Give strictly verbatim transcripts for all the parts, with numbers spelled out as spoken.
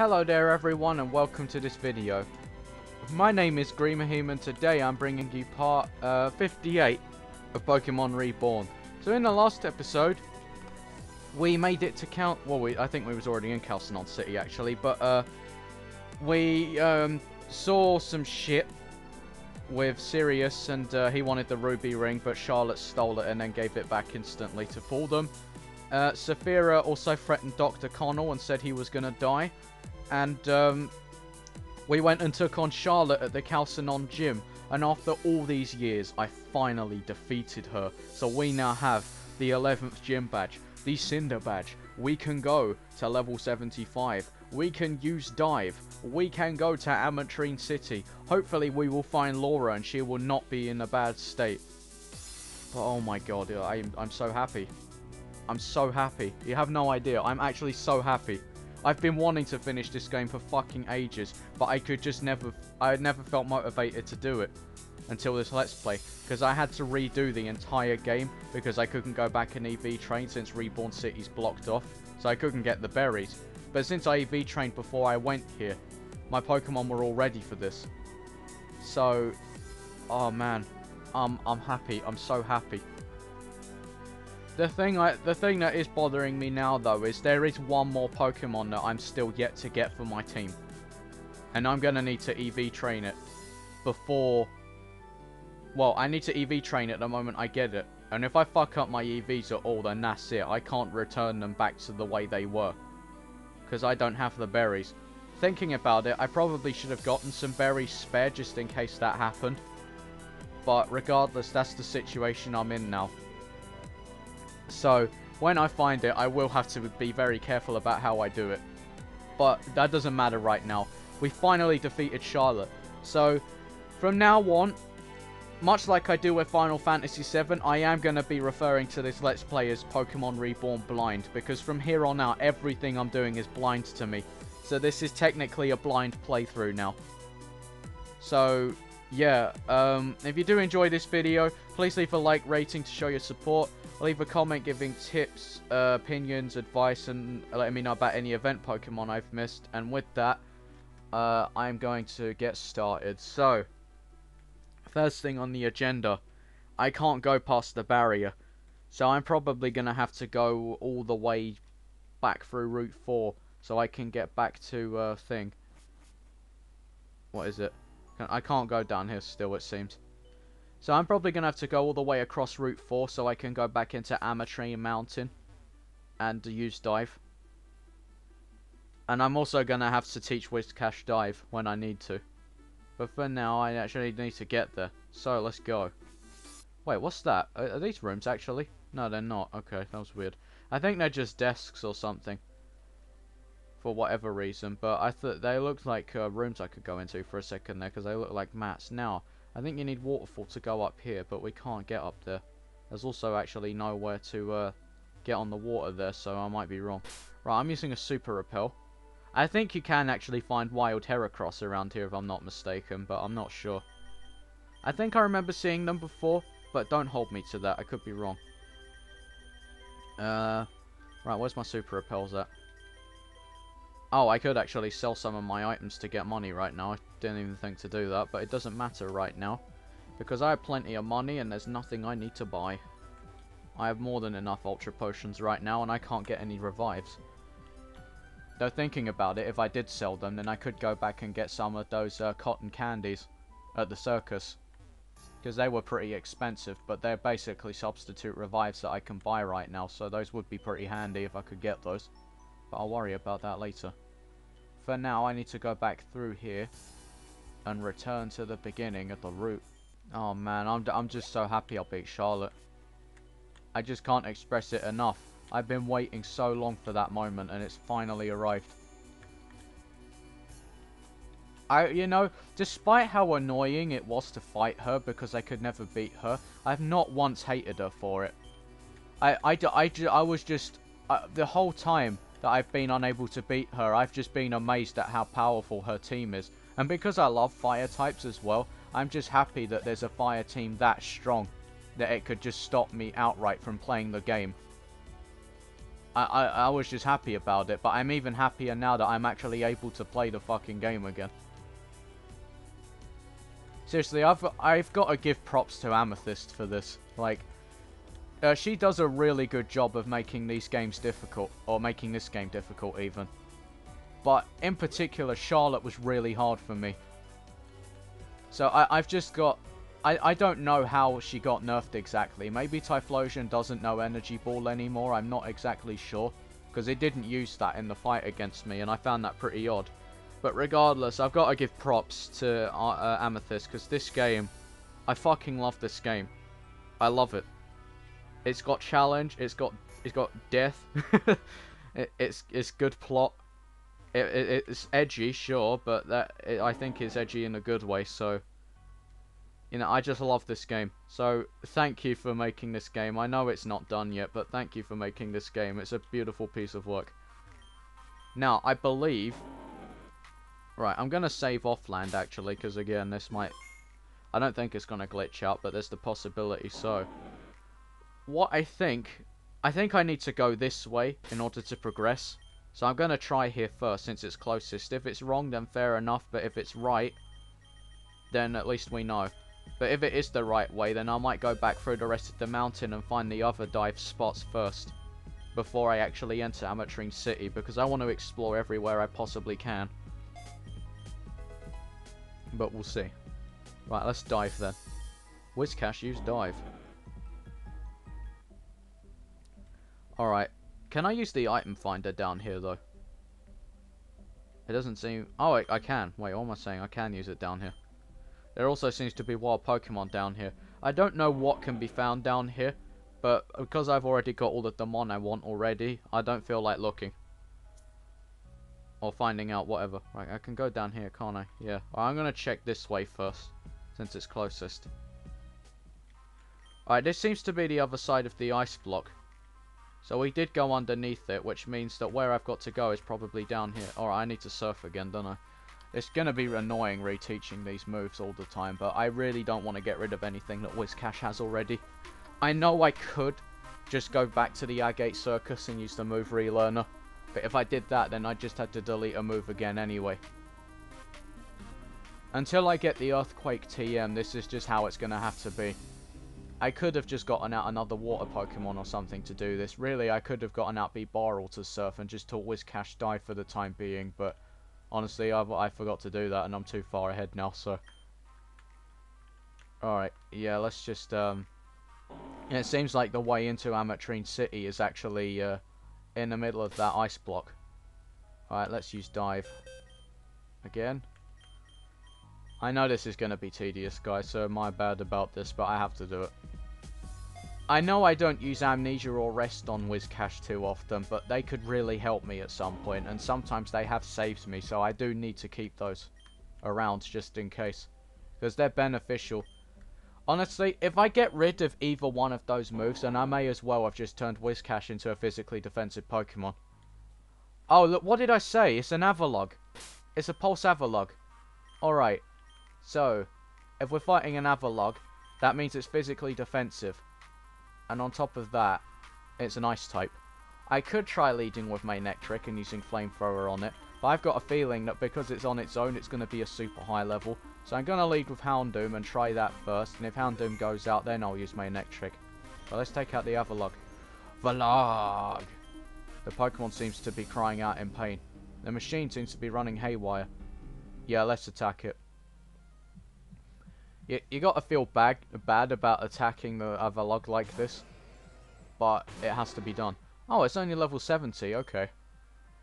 Hello there everyone and welcome to this video. My name is Greenmahim and today I'm bringing you part uh, fifty-eight of Pokemon Reborn. So in the last episode, we made it to Cal- well, we, I think we was already in Calcenon City actually, but uh, we um, saw some shit with Sirius and uh, he wanted the ruby ring, but Charlotte stole it and then gave it back instantly to fool them. Uh, Saphira also threatened Doctor Connell and said he was gonna die. And um, we went and took on Charlotte at the Calcenon gym. And after all these years, I finally defeated her. So we now have the eleventh gym badge, the Cinder badge. We can go to level seventy-five. We can use Dive. We can go to Ametrine City. Hopefully we will find Laura and she will not be in a bad state. But oh my god, I, I'm so happy. I'm so happy. You have no idea. I'm actually so happy. I've been wanting to finish this game for fucking ages, but I could just never... I never felt motivated to do it until this Let's Play, because I had to redo the entire game, because I couldn't go back in E V Train since Reborn City's blocked off, so I couldn't get the berries. But since I E V Trained before I went here, my Pokemon were all ready for this. So... oh man. Um, I'm happy. I'm so happy. The thing, I, the thing that is bothering me now, though, is there is one more Pokemon that I'm still yet to get for my team. And I'm going to need to E V train it before... well, I need to E V train it the moment I get it. And if I fuck up my E Vs at all, then that's it. I can't return them back to the way they were. Because I don't have the berries. Thinking about it, I probably should have gotten some berries spare just in case that happened. But regardless, that's the situation I'm in now. So, when I find it, I will have to be very careful about how I do it. But that doesn't matter right now. We finally defeated Charlotte. So, from now on, much like I do with Final Fantasy seven, I am going to be referring to this Let's Play as Pokemon Reborn Blind. Because from here on out, everything I'm doing is blind to me. So, this is technically a blind playthrough now. So, yeah. Um, if you do enjoy this video, please leave a like rating to show your support. Leave a comment giving tips, uh, opinions, advice, and letting me know about any event Pokemon I've missed. And with that, uh, I'm going to get started. So, first thing on the agenda, I can't go past the barrier. So I'm probably going to have to go all the way back through Route four so I can get back to uh, thing. What is it? I can't go down here still, it seems. So I'm probably going to have to go all the way across Route four so I can go back into Ametrine Mountain and use Dive. And I'm also going to have to teach Whiscash Dive when I need to. But for now, I actually need to get there. So let's go. Wait, what's that? Are these rooms actually? No, they're not. Okay, that was weird. I think they're just desks or something. For whatever reason. But I thought they looked like uh, rooms I could go into for a second there because they look like mats. Now... I think you need waterfall to go up here, but we can't get up there. There's also actually nowhere to uh, get on the water there, so I might be wrong. Right, I'm using a super repel. I think you can actually find wild Heracross around here if I'm not mistaken, but I'm not sure. I think I remember seeing them before, but don't hold me to that. I could be wrong. Uh, right, where's my super repels at? Oh, I could actually sell some of my items to get money right now. I didn't even think to do that, but it doesn't matter right now. Because I have plenty of money and there's nothing I need to buy. I have more than enough Ultra Potions right now and I can't get any revives. Though thinking about it, if I did sell them, then I could go back and get some of those uh, cotton candies at the circus. Because they were pretty expensive, but they're basically substitute revives that I can buy right now. So those would be pretty handy if I could get those. But I'll worry about that later. For now, I need to go back through here and return to the beginning of the route. Oh man, I'm, I'm just so happy I beat Charlotte. I just can't express it enough. I've been waiting so long for that moment and it's finally arrived. I, you know, despite how annoying it was to fight her because I could never beat her, I've not once hated her for it. I, I, I, I was just, uh, the whole time, that I've been unable to beat her, I've just been amazed at how powerful her team is. And because I love fire types as well, I'm just happy that there's a fire team that strong, that it could just stop me outright from playing the game. I, I, I was just happy about it, but I'm even happier now that I'm actually able to play the fucking game again. Seriously, I've, I've got to give props to Amethyst for this. Like, uh, she does a really good job of making these games difficult, or making this game difficult even. But in particular, Charlotte was really hard for me. So I, I've just got... I, I don't know how she got nerfed exactly. Maybe Typhlosion doesn't know Energy Ball anymore, I'm not exactly sure. Because it didn't use that in the fight against me, and I found that pretty odd. But regardless, I've got to give props to uh, Amethyst, because this game... I fucking love this game. I love it. It's got challenge, it's got it's got death, it, it's, it's good plot. It, it, it's edgy, sure, but that it, I think it's edgy in a good way, so... You know, I just love this game. So, thank you for making this game. I know it's not done yet, but thank you for making this game. It's a beautiful piece of work. Now, I believe... Right, I'm going to save off land, actually, because, again, this might... I don't think it's going to glitch out, but there's the possibility, so... What I think... I think I need to go this way in order to progress. So I'm going to try here first, since it's closest. If it's wrong, then fair enough, but if it's right, then at least we know. But if it is the right way, then I might go back through the rest of the mountain and find the other dive spots first, before I actually enter Ametrine City, because I want to explore everywhere I possibly can. But we'll see. Right, let's dive then. Whiscash, use dive. Alright. Can I use the item finder down here, though? It doesn't seem... Oh, I, I can. Wait, what am I saying? I can use it down here. There also seems to be wild Pokemon down here. I don't know what can be found down here, but because I've already got all of the Mon I want already, I don't feel like looking. Or finding out, whatever. Right, I can go down here, can't I? Yeah. Right, I'm going to check this way first, since it's closest. Alright, this seems to be the other side of the ice block. So we did go underneath it, which means that where I've got to go is probably down here. Alright, I need to surf again, don't I? It's going to be annoying reteaching these moves all the time, but I really don't want to get rid of anything that Whiscash has already. I know I could just go back to the Agate Circus and use the move relearner, but if I did that, then I just had to delete a move again anyway. Until I get the Earthquake T M, this is just how it's going to have to be. I could have just gotten out another water Pokemon or something to do this. Really, I could have gotten out Bibarel to surf and just taught Whiscash dive for the time being, but honestly, I've, I forgot to do that and I'm too far ahead now, so... Alright, yeah, let's just... Um... Yeah, it seems like the way into Ametrine City is actually uh, in the middle of that ice block. Alright, let's use dive. Again. I know this is going to be tedious, guys, so my bad about this, but I have to do it. I know I don't use Amnesia or Rest on Whiscash too often, but they could really help me at some point, and sometimes they have saved me, so I do need to keep those around just in case, because they're beneficial. Honestly, if I get rid of either one of those moves, then I may as well have just turned Whiscash into a physically defensive Pokemon. Oh, look, what did I say? It's an Avalugg. It's a Pulse Avalugg. Alright, so, if we're fighting an Avalugg, that means it's physically defensive. And on top of that, it's an ice type. I could try leading with Manectric and using Flamethrower on it, but I've got a feeling that because it's on its own, it's going to be a super high level. So I'm going to lead with Houndoom and try that first, and if Houndoom goes out, then I'll use Manectric. But let's take out the Avalugg. Avalugg! The Pokemon seems to be crying out in pain. The machine seems to be running haywire. Yeah, let's attack it. You, you gotta feel bad, bad about attacking the Avalugg like this, but it has to be done. Oh, it's only level seventy, okay.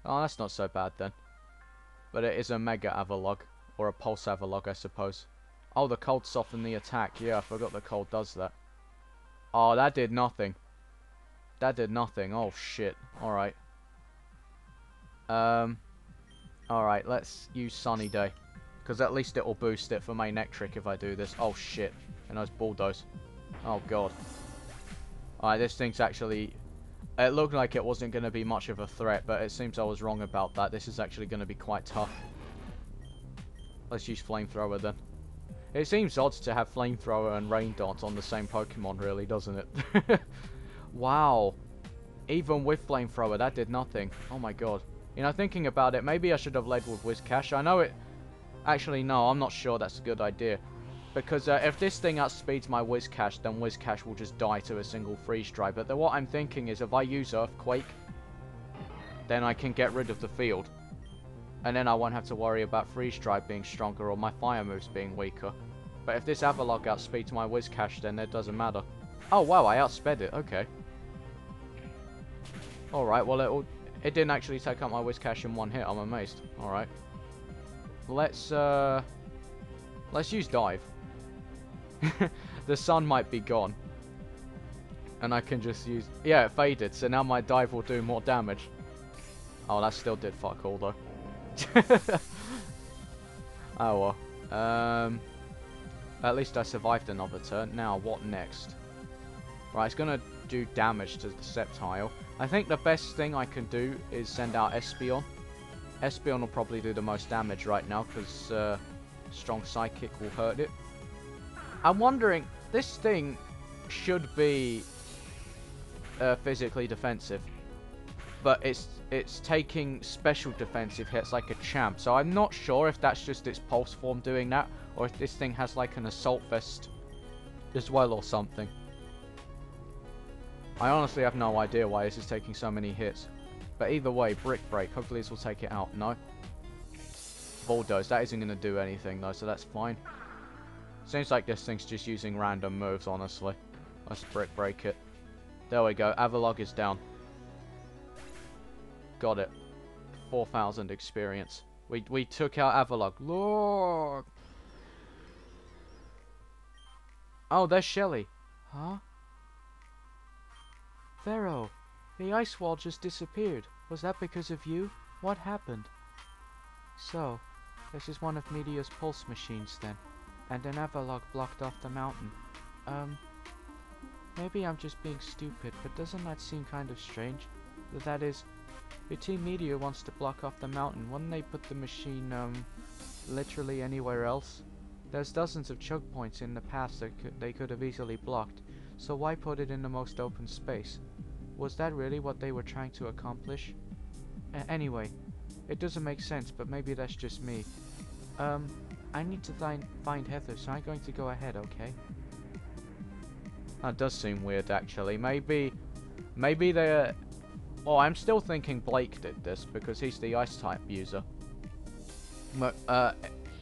Oh, that's not so bad then. But it is a Mega Avalugg, or a Pulse Avalugg, I suppose. Oh, the cold softened the attack. Yeah, I forgot the cold does that. Oh, that did nothing. That did nothing. Oh, shit. Alright. Um, Alright, let's use Sunny Day. Because at least it will boost it for Manectric if I do this. Oh shit. And those bulldoze. Oh god. Alright, this thing's actually... It looked like it wasn't going to be much of a threat, but it seems I was wrong about that. This is actually going to be quite tough. Let's use Flamethrower then. It seems odd to have Flamethrower and Rain Dance on the same Pokemon really, doesn't it? Wow. Even with Flamethrower, that did nothing. Oh my god. You know, thinking about it, maybe I should have led with Whiscash. I know it... Actually, no, I'm not sure that's a good idea. Because uh, if this thing outspeeds my Whiscash, then Whiscash will just die to a single freeze dry. But then what I'm thinking is if I use Earthquake, then I can get rid of the field. And then I won't have to worry about freeze dry being stronger or my fire moves being weaker. But if this Avalugg outspeeds my Whiscash, then it doesn't matter. Oh wow, I outsped it, okay. Alright, well it, all, it didn't actually take out my Whiscash in one hit, I'm amazed. Alright. Let's uh let's use dive. The sun might be gone. And I can just use yeah, it faded, so now my dive will do more damage. Oh, that still did fuck all though. Oh well. Um At least I survived another turn. Now, what next? Right, it's going to do damage to the Sceptile. I think the best thing I can do is send out Espeon. Espeon will probably do the most damage right now because uh, Strong Psychic will hurt it. I'm wondering, this thing should be uh, physically defensive. But it's, it's taking special defensive hits like a champ. So I'm not sure if that's just its pulse form doing that. Or if this thing has like an assault vest as well or something. I honestly have no idea why this is taking so many hits. But either way, Brick Break. Hopefully this will take it out. No. Bulldoze. That isn't going to do anything though, so that's fine. Seems like this thing's just using random moves, honestly. Let's Brick Break it. There we go. Avalugg is down. Got it. four thousand experience. We, we took out Avalugg. Look! Oh, there's Shelly. Huh? Pharaoh, the ice wall just disappeared. Was that because of you? What happened? So, this is one of Meteor's pulse machines then, and an Avalugg blocked off the mountain. Um, maybe I'm just being stupid, but doesn't that seem kind of strange? That is, if Team Meteor wants to block off the mountain, wouldn't they put the machine, um, literally anywhere else? There's dozens of choke points in the past that could, they could have easily blocked, so why put it in the most open space? Was that really what they were trying to accomplish? A- anyway, it doesn't make sense, but maybe that's just me. Um, I need to find find Heather, so I'm going to go ahead, okay? That does seem weird, actually. Maybe, maybe they're... Well, I'm still thinking Blake did this, because he's the Ice-type user. But, uh...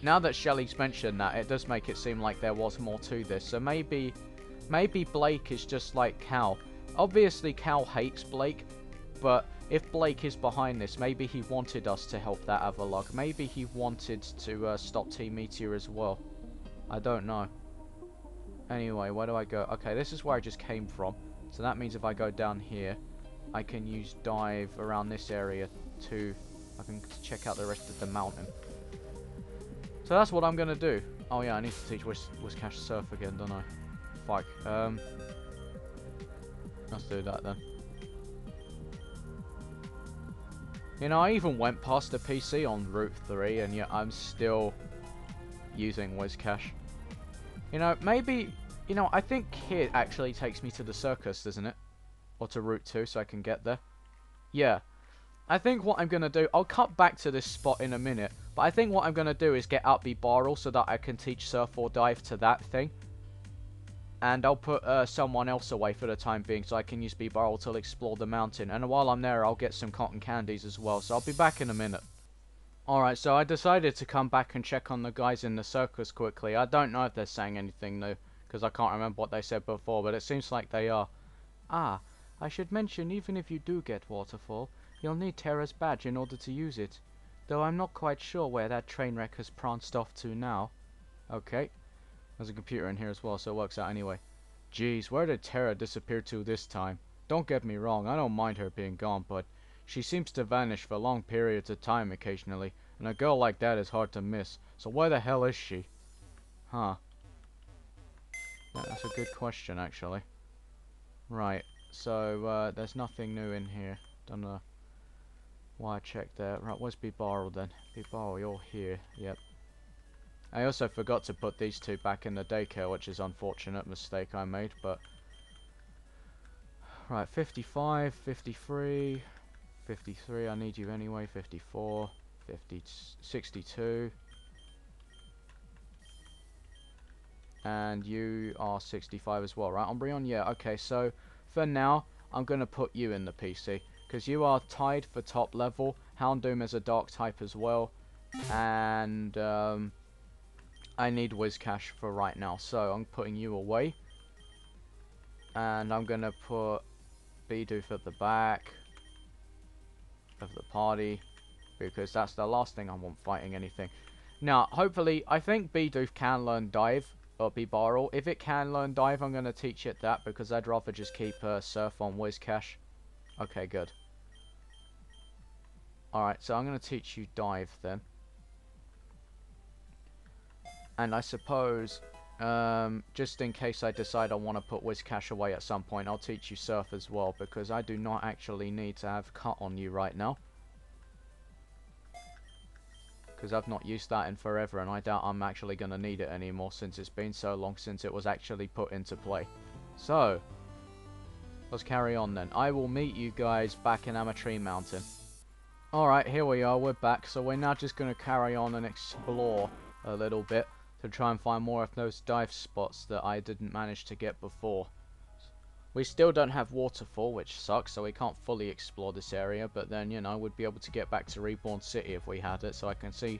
now that Shelly's mentioned that, it does make it seem like there was more to this. So maybe maybe Blake is just like Cal. Obviously Cal hates Blake, but if Blake is behind this, maybe he wanted us to help that Avalugg. Maybe he wanted to uh, stop Team Meteor as well. I don't know. Anyway, where do I go? Okay, this is where I just came from. So that means if I go down here, I can use dive around this area to... I can check out the rest of the mountain. So that's what I'm going to do. Oh yeah, I need to teach Whis Whiscash Surf again, don't I? Fuck. Um, let's do that then. You know, I even went past the P C on Route three, and yet I'm still using Whiscash. You know, maybe... You know, I think here actually takes me to the circus, doesn't it? Or to Route two, so I can get there. Yeah. I think what I'm going to do... I'll cut back to this spot in a minute. But I think what I'm going to do is get out Bibarel so that I can teach Surf or Dive to that thing. And I'll put uh, someone else away for the time being so I can use Bibarel to explore the mountain. And while I'm there, I'll get some cotton candies as well. So I'll be back in a minute. Alright, so I decided to come back and check on the guys in the circus quickly. I don't know if they're saying anything new, because I can't remember what they said before, but it seems like they are. Ah, I should mention, even if you do get Waterfall, you'll need Terra's badge in order to use it. Though I'm not quite sure where that train wreck has pranced off to now. Okay. There's a computer in here as well, so it works out anyway. Jeez, where did Terra disappear to this time? Don't get me wrong, I don't mind her being gone, but she seems to vanish for long periods of time occasionally, and a girl like that is hard to miss. So where the hell is she? Huh. That's a good question, actually. Right, so uh, there's nothing new in here. Don't know. Why I checked there. Right, where's Bibarel then? Bibarel, you're here. Yep. I also forgot to put these two back in the daycare, which is an unfortunate mistake I made, but... Right, fifty-five, fifty-three, fifty-three, I need you anyway, fifty-four, fifty, sixty-two. And you are sixty-five as well, right, Umbreon? Yeah, okay, so for now, I'm going to put you in the P C. Because you are tied for top level. Houndoom is a dark type as well. And um, I need Whiscash for right now. So I'm putting you away. And I'm going to put Bidoof at the back of the party. Because that's the last thing I want fighting anything. Now, hopefully, I think Bidoof can learn Dive. Or Bibarel. If it can learn Dive, I'm going to teach it that. Because I'd rather just keep uh, Surf on Whiscash. Okay, good. Alright, so I'm going to teach you Dive then. And I suppose, um, just in case I decide I want to put Whiscash away at some point, I'll teach you Surf as well. Because I do not actually need to have Cut on you right now. Because I've not used that in forever, and I doubt I'm actually going to need it anymore since it's been so long since it was actually put into play. So, let's carry on then. I will meet you guys back in Ametrine Mountain. Alright, here we are, we're back. So we're now just going to carry on and explore a little bit to try and find more of those dive spots that I didn't manage to get before. We still don't have Waterfall, which sucks, so we can't fully explore this area, but then, you know, we'd be able to get back to Reborn City if we had it, so I can see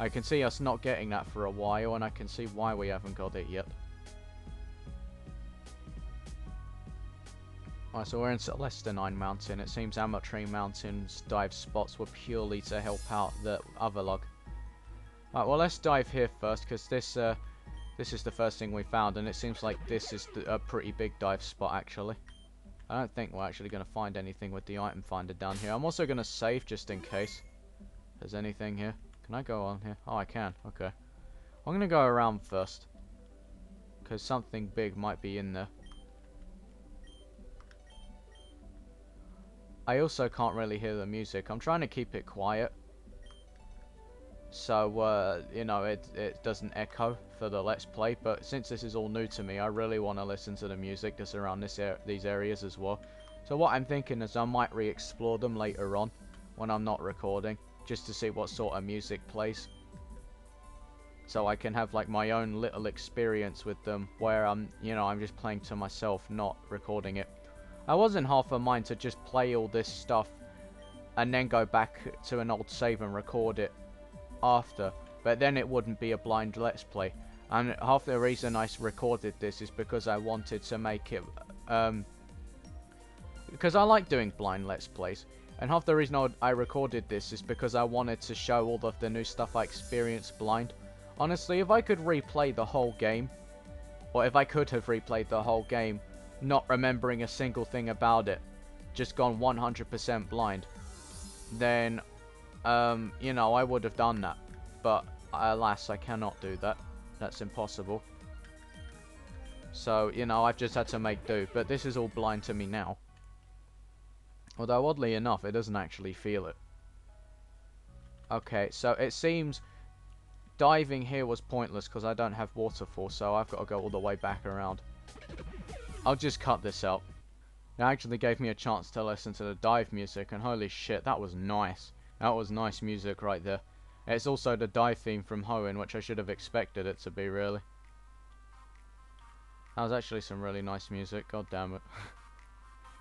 I can see us not getting that for a while, and I can see why we haven't got it yet. Alright, so we're in Celestinine Mountain. It seems Ametrine Mountain's dive spots were purely to help out the Avalugg. Alright, well, let's dive here first, because this... Uh, This is the first thing we found, and it seems like this is th a pretty big dive spot, actually. I don't think we're actually going to find anything with the item finder down here. I'm also going to save, just in case there's anything here. Can I go on here? Oh, I can. Okay. I'm going to go around first, because something big might be in there. I also can't really hear the music. I'm trying to keep it quiet. So, uh, you know, it, it doesn't echo for the Let's Play, but since this is all new to me, I really want to listen to the music that's around this er these areas as well. So what I'm thinking is I might re-explore them later on, when I'm not recording, just to see what sort of music plays. So I can have, like, my own little experience with them, where I'm, you know, I'm just playing to myself, not recording it. I was in half a mind to just play all this stuff, and then go back to an old save and record it after, but then it wouldn't be a blind Let's Play, and half the reason I recorded this is because I wanted to make it, um, because I like doing blind Let's Plays, and half the reason I, I recorded this is because I wanted to show all of the new stuff I experienced blind. Honestly, if I could replay the whole game, or if I could have replayed the whole game, not remembering a single thing about it, just gone one hundred percent blind, then Um, you know, I would have done that, but alas, I cannot do that. That's impossible. So, you know, I've just had to make do, but this is all blind to me now. Although, oddly enough, it doesn't actually feel it. Okay, so it seems diving here was pointless because I don't have Waterfall, so I've got to go all the way back around. I'll just cut this out. It actually gave me a chance to listen to the dive music, and holy shit, that was nice. That was nice music right there. It's also the dive theme from Hoenn, which I should have expected it to be, really. That was actually some really nice music, god damn it.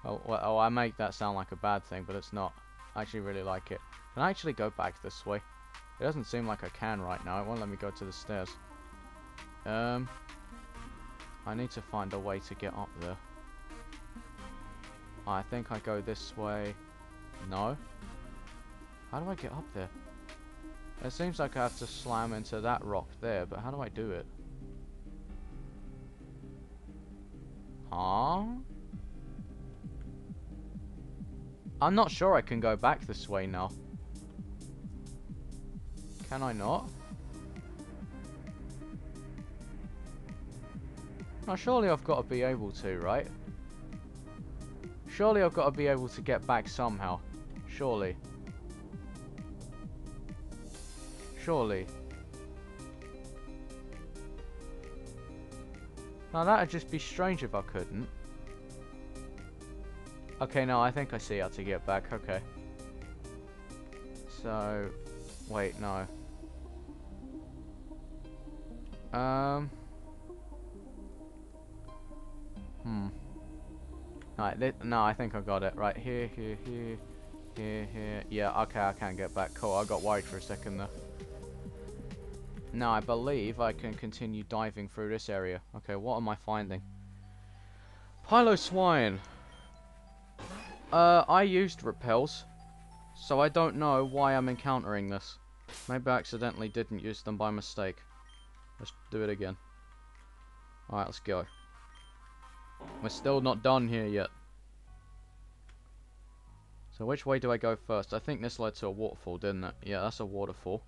oh, well, oh, I make that sound like a bad thing, but it's not. I actually really like it. Can I actually go back this way? It doesn't seem like I can right now. It won't let me go to the stairs. Um, I need to find a way to get up there. I think I go this way. No. How do I get up there? It seems like I have to slam into that rock there, but how do I do it? Huh? I'm not sure I can go back this way now. Can I not? Now surely I've got to be able to, right? Surely I've got to be able to get back somehow. Surely. Surely. Now that'd just be strange if I couldn't. Okay, no, I think I see how to get back. Okay. So, wait, no. Um. Hmm. Right, no, I think I got it. Right, here, here, here, here, here. Yeah, okay, I can get back. Cool, I got worried for a second there. Now, I believe I can continue diving through this area. Okay, what am I finding? Piloswine. Uh, I used repels, so I don't know why I'm encountering this. Maybe I accidentally didn't use them by mistake. Let's do it again. Alright, let's go. We're still not done here yet. So which way do I go first? I think this led to a waterfall, didn't it? Yeah, that's a waterfall.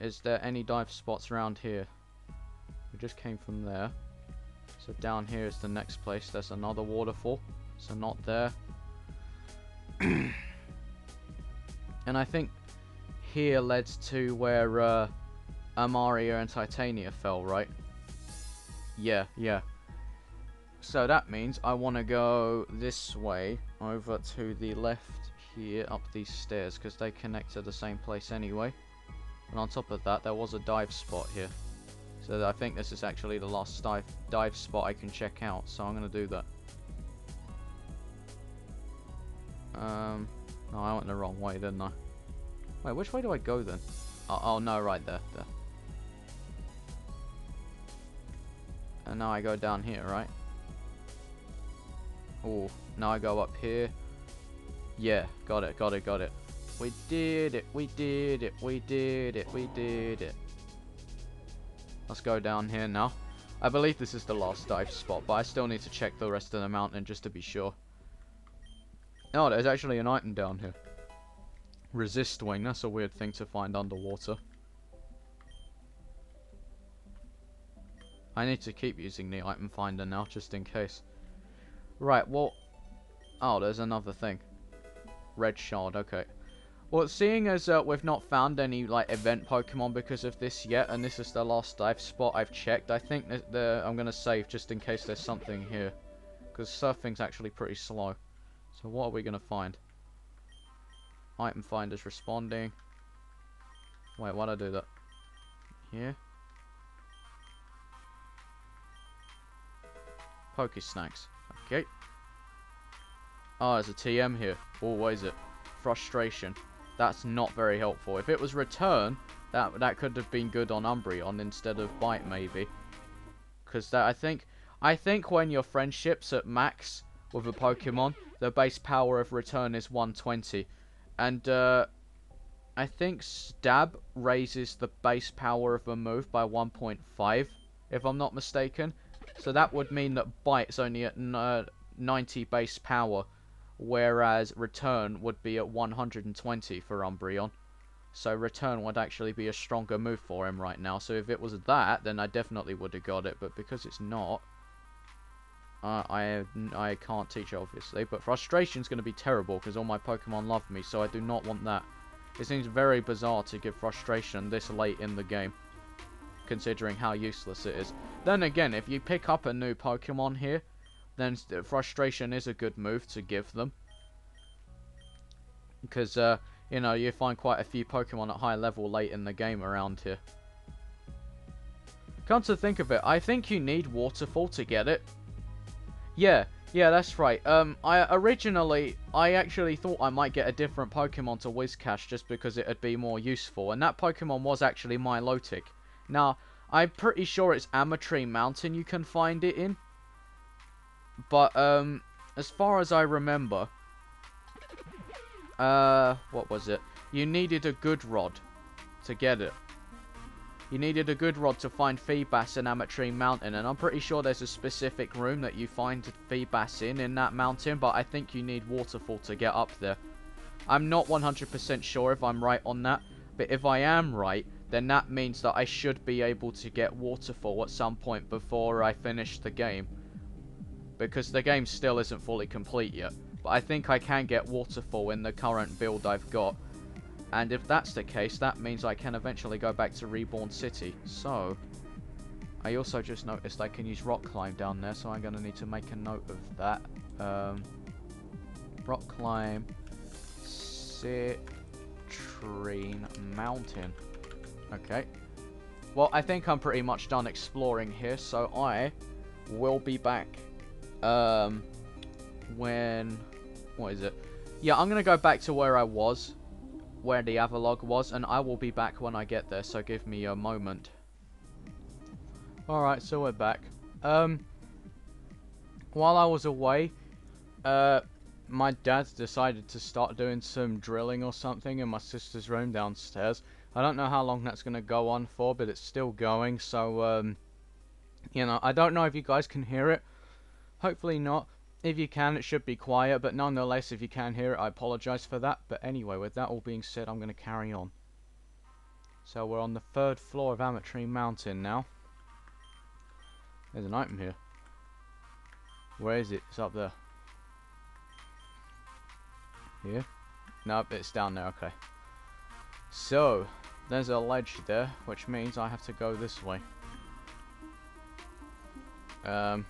Is there any dive spots around here? We just came from there. So down here is the next place. There's another waterfall. So not there. And I think here led to where uh, Amaria and Titania fell, right? Yeah, yeah. So that means I want to go this way, over to the left here, up these stairs, because they connect to the same place anyway. And on top of that, there was a dive spot here. So I think this is actually the last dive, dive spot I can check out, so I'm going to do that. Um, no, I went the wrong way, didn't I? Wait, which way do I go then? Oh, oh no, right there, there. And now I go down here, right? Oh, now I go up here. Yeah, got it, got it, got it. We did it, we did it, we did it, we did it. Let's go down here now. I believe this is the last dive spot, but I still need to check the rest of the mountain just to be sure. Oh, there's actually an item down here. Resist wing, that's a weird thing to find underwater. I need to keep using the item finder now, just in case. Right, well... Oh, there's another thing. Red shard, okay. Well, seeing as uh, we've not found any, like, event Pokemon because of this yet, and this is the last dive spot I've checked, I think that the, I'm going to save just in case there's something here. Because surfing's actually pretty slow. So what are we going to find? Item finder's responding. Wait, why'd I do that? Here? Pokesnacks. Okay. Oh, there's a T M here. Oh, what is it? Frustration. That's not very helpful. If it was Return, that that could have been good on Umbreon instead of Bite, maybe. Because that I think, I think when your friendship's at max with a Pokemon, the base power of Return is one twenty, and uh, I think Stab raises the base power of a move by one point five, if I'm not mistaken. So that would mean that Bite's only at uh, ninety base power, whereas Return would be at one hundred twenty for Umbreon. So Return would actually be a stronger move for him right now. So if it was that, then I definitely would have got it. But because it's not, uh, I I can't teach it, obviously. But Frustration's going to be terrible because all my Pokemon love me, so I do not want that. It seems very bizarre to give Frustration this late in the game, considering how useless it is. Then again, if you pick up a new Pokemon here, then Frustration is a good move to give them. Because, uh, you know, you find quite a few Pokemon at high level late in the game around here. Come to think of it, I think you need Waterfall to get it. Yeah, yeah, that's right. Um, I originally, I actually thought I might get a different Pokemon to Whiscash just because it would be more useful. And that Pokemon was actually Milotic. Now, I'm pretty sure it's Ametrine Mountain you can find it in. But, um, as far as I remember, uh, what was it? You needed a good rod to get it. You needed a good rod to find Feebas in Ametrine Mountain, and I'm pretty sure there's a specific room that you find Feebas in, in that mountain, but I think you need Waterfall to get up there. I'm not one hundred percent sure if I'm right on that, but if I am right, then that means that I should be able to get Waterfall at some point before I finish the game. Because the game still isn't fully complete yet. But I think I can get Waterfall in the current build I've got. And if that's the case, that means I can eventually go back to Reborn City. So, I also just noticed I can use Rock Climb down there, so I'm going to need to make a note of that. Um, Climb, Ametrine Mountain. Okay. Well, I think I'm pretty much done exploring here, so I will be back um, when... What is it? Yeah, I'm going to go back to where I was, where the Avalugg was, and I will be back when I get there, so give me a moment. Alright, so we're back. Um, while I was away, uh, my dad's decided to start doing some drilling or something in my sister's room downstairs. I don't know how long that's going to go on for, but it's still going, so, um, you know, I don't know if you guys can hear it. Hopefully not. If you can, it should be quiet, but nonetheless, if you can hear it, I apologize for that. But anyway, with that all being said, I'm going to carry on. So we're on the third floor of Ametrine Mountain now. There's an item here. Where is it? It's up there. Here? Nope, it's down there, okay. So, there's a ledge there, which means I have to go this way. Um,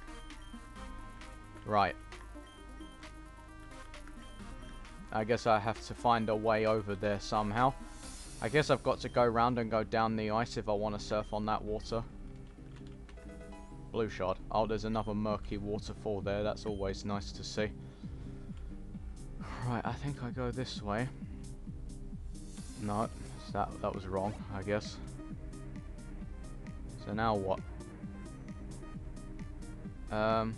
right. I guess I have to find a way over there somehow. I guess I've got to go round and go down the ice if I want to surf on that water. Blue shard. Oh, there's another murky waterfall there. That's always nice to see. Right, I think I go this way. No, that, that was wrong, I guess. So now what? Um.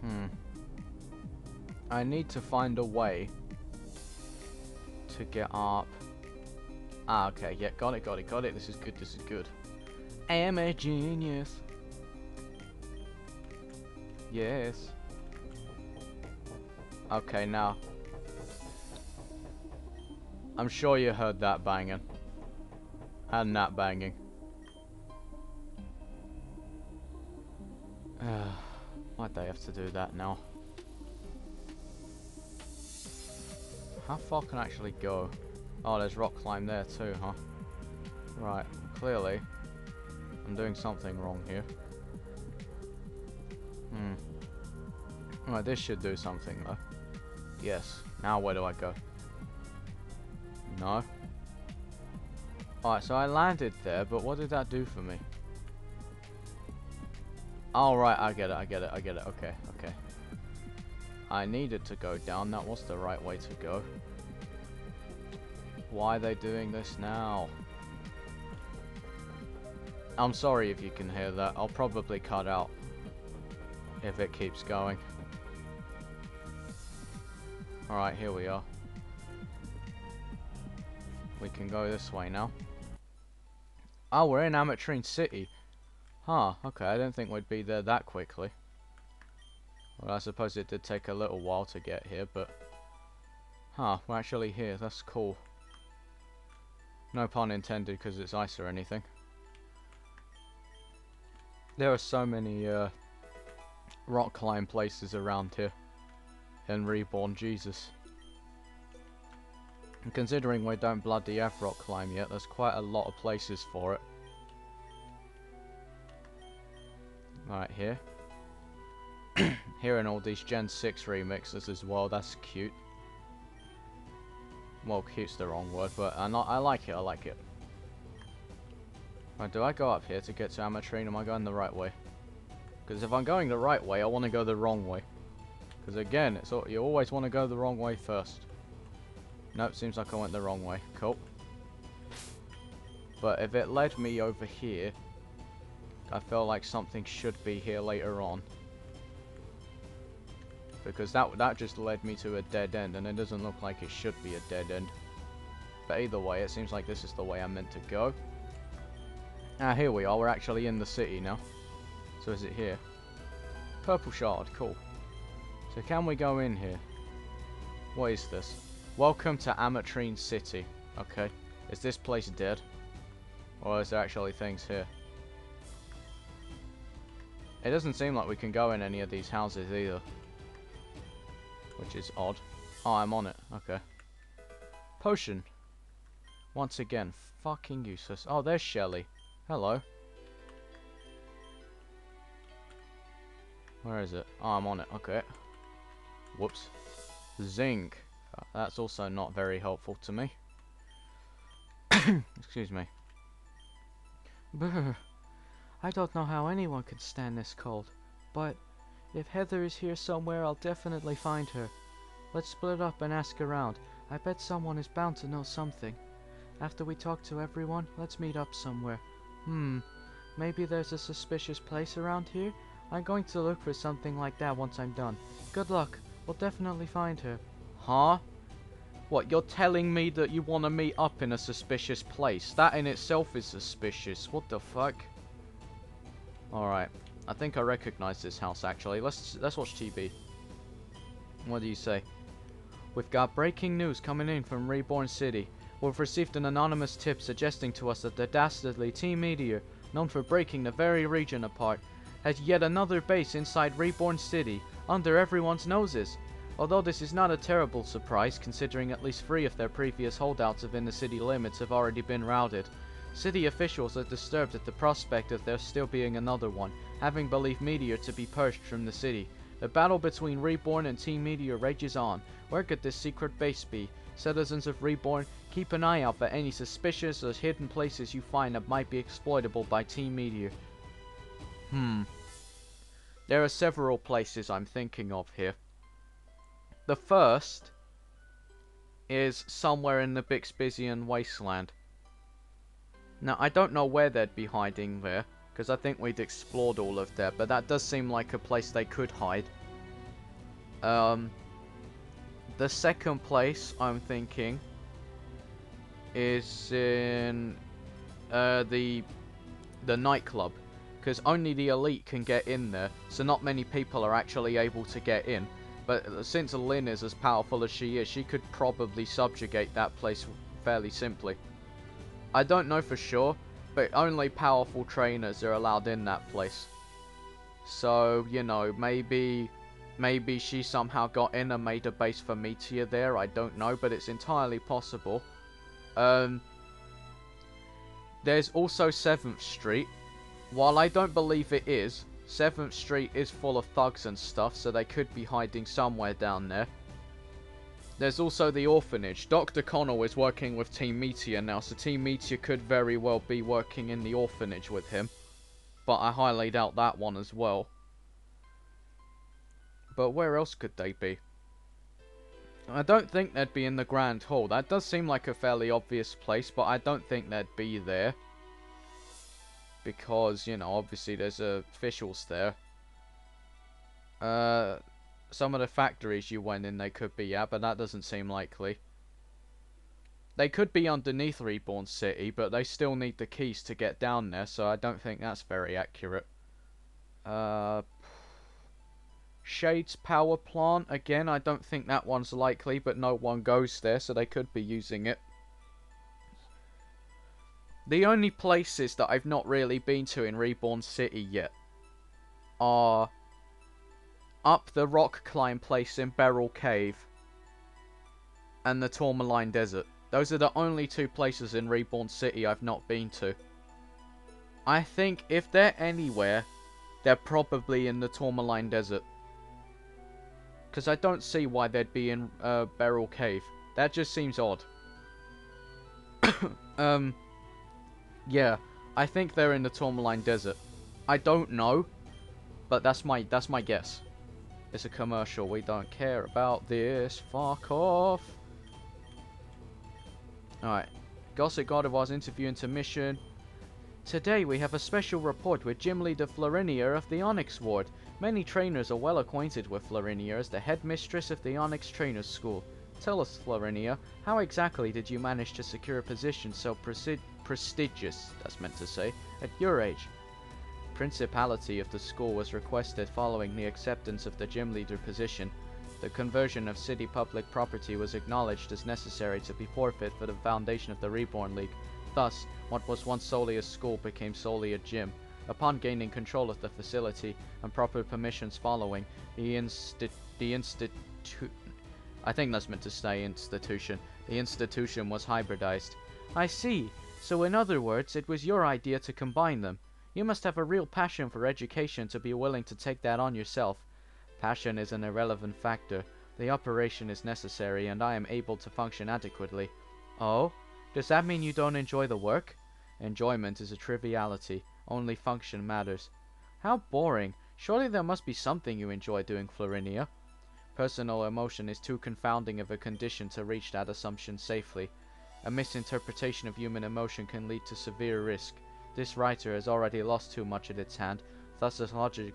Hmm. I need to find a way to get up. Ah, okay, yeah, got it, got it, got it. This is good, this is good. I am a genius. Yes. Okay, now. I'm sure you heard that banging. And that banging. Uh, why'd they have to do that now? How far can I actually go? Oh, there's rock climb there too, huh? Right, clearly I'm doing something wrong here. Hmm. Right, this should do something though. Yes. Now where do I go? No. Alright, so I landed there, but what did that do for me? Alright, I get it, I get it, I get it. Okay, okay. I needed to go down. That was the right way to go. Why are they doing this now? I'm sorry if you can hear that. I'll probably cut out if it keeps going. Alright, here we are. We can go this way now. Oh, we're in Ametrine City. Huh, okay, I didn't think we'd be there that quickly. Well, I suppose it did take a little while to get here, but... Huh, we're actually here, that's cool. No pun intended, because it's ice or anything. There are so many uh, rock climb places around here. In Reborn, Jesus. And considering we don't bloody have rock climb yet, there's quite a lot of places for it. Right here. Here in all these Gen six remixes as well, that's cute. Well, cute's the wrong word, but I, not, I like it, I like it. Right, do I go up here to get to Ametrine? Am I going the right way? Because if I'm going the right way, I want to go the wrong way. Because again, it's all, you always want to go the wrong way first. Nope, seems like I went the wrong way. Cool. But if it led me over here, I feel like something should be here later on. Because that that just led me to a dead end, and it doesn't look like it should be a dead end. But either way, it seems like this is the way I'm meant to go. Ah, here we are. We're actually in the city now. So is it here? Purple shard. Cool. So can we go in here? What is this? Welcome to Ametrine City. Okay. Is this place dead? Or is there actually things here? It doesn't seem like we can go in any of these houses either. Which is odd. Oh, I'm on it. Okay. Potion. Once again, fucking useless. Oh, there's Shelly. Hello. Where is it? Oh, I'm on it. Okay. Whoops. Zinc. That's also not very helpful to me. Excuse me. Brr. I don't know how anyone can stand this cold, but if Heather is here somewhere, I'll definitely find her. Let's split up and ask around. I bet someone is bound to know something. After we talk to everyone, let's meet up somewhere. Hmm. Maybe there's a suspicious place around here? I'm going to look for something like that once I'm done. Good luck. We'll definitely find her. Huh? What, you're telling me that you want to meet up in a suspicious place? That in itself is suspicious. What the fuck? Alright. I think I recognize this house, actually. Let's let's watch T V. What do you say? We've got breaking news coming in from Reborn City. We've received an anonymous tip suggesting to us that the dastardly Team Meteor, known for breaking the very region apart, has yet another base inside Reborn City, under everyone's noses. Although this is not a terrible surprise, considering at least three of their previous holdouts within the city limits have already been routed. City officials are disturbed at the prospect of there still being another one, having believed Meteor to be purged from the city. The battle between Reborn and Team Meteor rages on. Where could this secret base be? Citizens of Reborn, keep an eye out for any suspicious or hidden places you find that might be exploitable by Team Meteor. Hmm. There are several places I'm thinking of here. The first is somewhere in the Bixbysian wasteland. Now, I don't know where they'd be hiding there, because I think we'd explored all of that, but that does seem like a place they could hide. Um, the second place I'm thinking is in uh, the the nightclub, because only the elite can get in there, so not many people are actually able to get in. But since Lynn is as powerful as she is, she could probably subjugate that place fairly simply. I don't know for sure, but only powerful trainers are allowed in that place. So, you know, maybe maybe she somehow got in and made a base for Meteor there, I don't know, but it's entirely possible. Um, there's also seventh street. While I don't believe it is, seventh street is full of thugs and stuff, so they could be hiding somewhere down there. There's also the orphanage. Doctor Connell is working with Team Meteor now, so Team Meteor could very well be working in the orphanage with him. But I highly doubt that one as well. But where else could they be? I don't think they'd be in the Grand Hall. That does seem like a fairly obvious place, but I don't think they'd be there. Because, you know, obviously there's uh, officials there. Uh, some of the factories you went in they could be at, but that doesn't seem likely. They could be underneath Reborn City, but they still need the keys to get down there, so I don't think that's very accurate. Uh, Shade's power plant, again, I don't think that one's likely, but no one goes there, so they could be using it. The only places that I've not really been to in Reborn City yet are up the Rock Climb place in Beryl Cave and the Tourmaline Desert. Those are the only two places in Reborn City I've not been to. I think if they're anywhere, they're probably in the Tourmaline Desert. Because I don't see why they'd be in uh, Beryl Cave. That just seems odd. um... Yeah, I think they're in the Tourmaline Desert. I don't know, but that's my that's my guess. It's a commercial. We don't care about this. Fuck off. Alright. Gossip Gardevoir's interview intermission. Today we have a special report with Gym Leader Florinia of the Onyx Ward. Many trainers are well acquainted with Florinia as the headmistress of the Onyx Trainers School. Tell us, Florinia, how exactly did you manage to secure a position so prestigious? prestigious, that's meant to say, at your age. Principality of the school was requested following the acceptance of the gym leader position. The conversion of city public property was acknowledged as necessary to be forfeit for the foundation of the Reborn League. Thus, what was once solely a school became solely a gym. Upon gaining control of the facility and proper permissions following, the insti- the institu- I think that's meant to say institution. The institution was hybridized. I see. So in other words, it was your idea to combine them. You must have a real passion for education to be willing to take that on yourself. Passion is an irrelevant factor. The operation is necessary and I am able to function adequately. Oh? Does that mean you don't enjoy the work? Enjoyment is a triviality. Only function matters. How boring. Surely there must be something you enjoy doing, Florinia. Personal emotion is too confounding of a condition to reach that assumption safely. A misinterpretation of human emotion can lead to severe risk. This writer has already lost too much at its hand, thus as, logic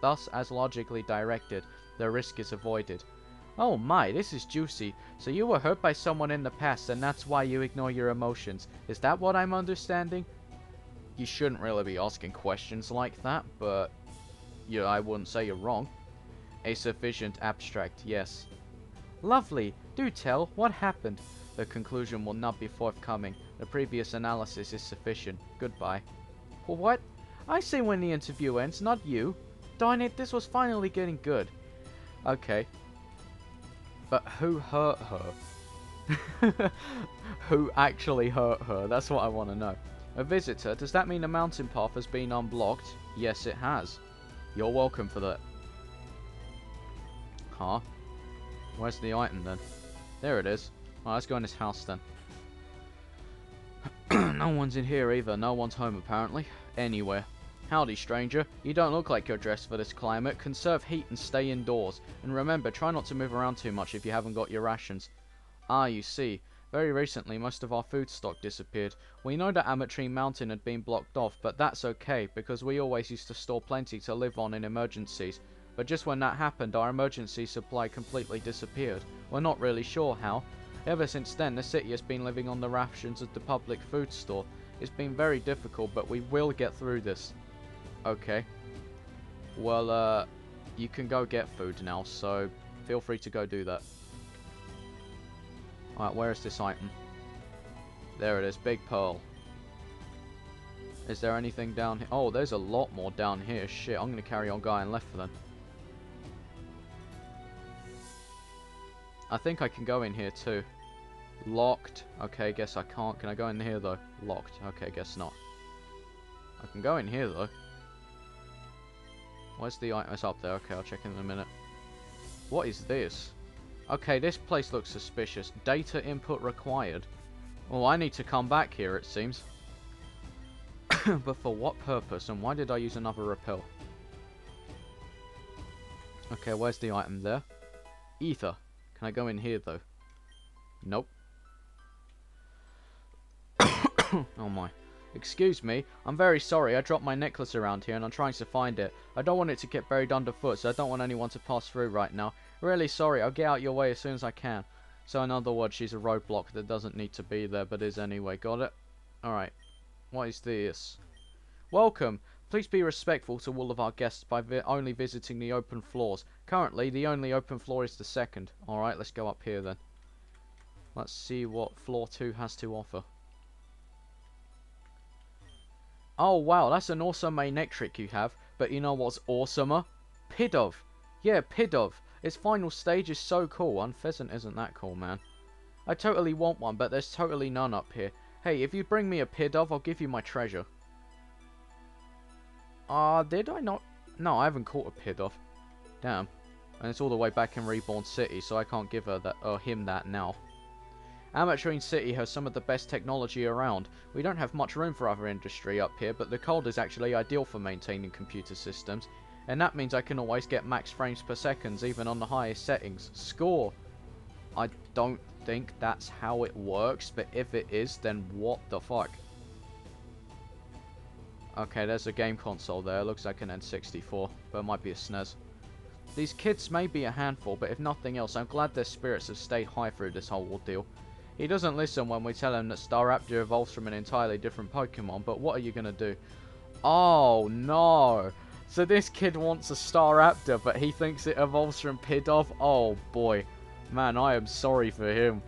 thus as logically directed, the risk is avoided. Oh my, this is juicy. So you were hurt by someone in the past and that's why you ignore your emotions. Is that what I'm understanding? You shouldn't really be asking questions like that, but you, I wouldn't say you're wrong. A sufficient abstract, yes. Lovely. Do tell, what happened? The conclusion will not be forthcoming. The previous analysis is sufficient. Goodbye. What? I say when the interview ends, not you. Darn it, this was finally getting good. Okay. But who hurt her? Who actually hurt her? That's what I want to know. A visitor? Does that mean the mountain path has been unblocked? Yes, it has. You're welcome for that. Huh? Where's the item then? There it is. Alright, let's go in this house then. No one's in here either. No one's home apparently. Anywhere. Howdy, stranger. You don't look like you're dressed for this climate. Conserve heat and stay indoors. And remember, try not to move around too much if you haven't got your rations. Ah, you see. Very recently, most of our food stock disappeared. We know that Ametrine Mountain had been blocked off, but that's okay, because we always used to store plenty to live on in emergencies. But just when that happened, our emergency supply completely disappeared. We're not really sure how. Ever since then, the city has been living on the rations at the public food store. It's been very difficult, but we will get through this. Okay. Well, uh, you can go get food now, so feel free to go do that. Alright, where is this item? There it is, Big Pearl. Is there anything down here? Oh, there's a lot more down here. Shit, I'm going to carry on going left for them. I think I can go in here too. Locked. Okay, guess I can't. Can I go in here though? Locked. Okay, guess not. I can go in here though. Where's the item? It's up there. Okay, I'll check in a minute. What is this? Okay, this place looks suspicious. Data input required. Oh, I need to come back here it seems. But for what purpose and why did I use another repel? Okay, where's the item there? Ether. Can I go in here though? Nope. Oh my. Excuse me. I'm very sorry. I dropped my necklace around here and I'm trying to find it. I don't want it to get buried underfoot, so I don't want anyone to pass through right now. Really sorry. I'll get out your way as soon as I can. So in other words, she's a roadblock that doesn't need to be there, but is anyway. Got it? Alright. What is this? Welcome. Please be respectful to all of our guests by vi only visiting the open floors. Currently, the only open floor is the second. Alright, let's go up here then. Let's see what floor two has to offer. Oh wow, that's an awesome Manectric you have. But you know what's awesomer? Pidov. Yeah, Pidov. Its final stage is so cool. Unpheasant isn't that cool, man. I totally want one, but there's totally none up here. Hey, if you bring me a Pidov, I'll give you my treasure. Ah, uh, did I not? No, I haven't caught a Pidov. Damn. And it's all the way back in Reborn City, so I can't give her that or him that now. Ametrine City has some of the best technology around. We don't have much room for other industry up here, but the cold is actually ideal for maintaining computer systems. And that means I can always get max frames per second, even on the highest settings. Score! I don't think that's how it works, but if it is, then what the fuck? Okay, there's a game console there. It looks like an N sixty-four, but it might be a S N E S. These kids may be a handful, but if nothing else, I'm glad their spirits have stayed high through this whole ordeal. He doesn't listen when we tell him that Staraptor evolves from an entirely different Pokemon, but what are you gonna do? Oh, no! So this kid wants a Staraptor, but he thinks it evolves from Pidov? Oh, boy. Man, I am sorry for him.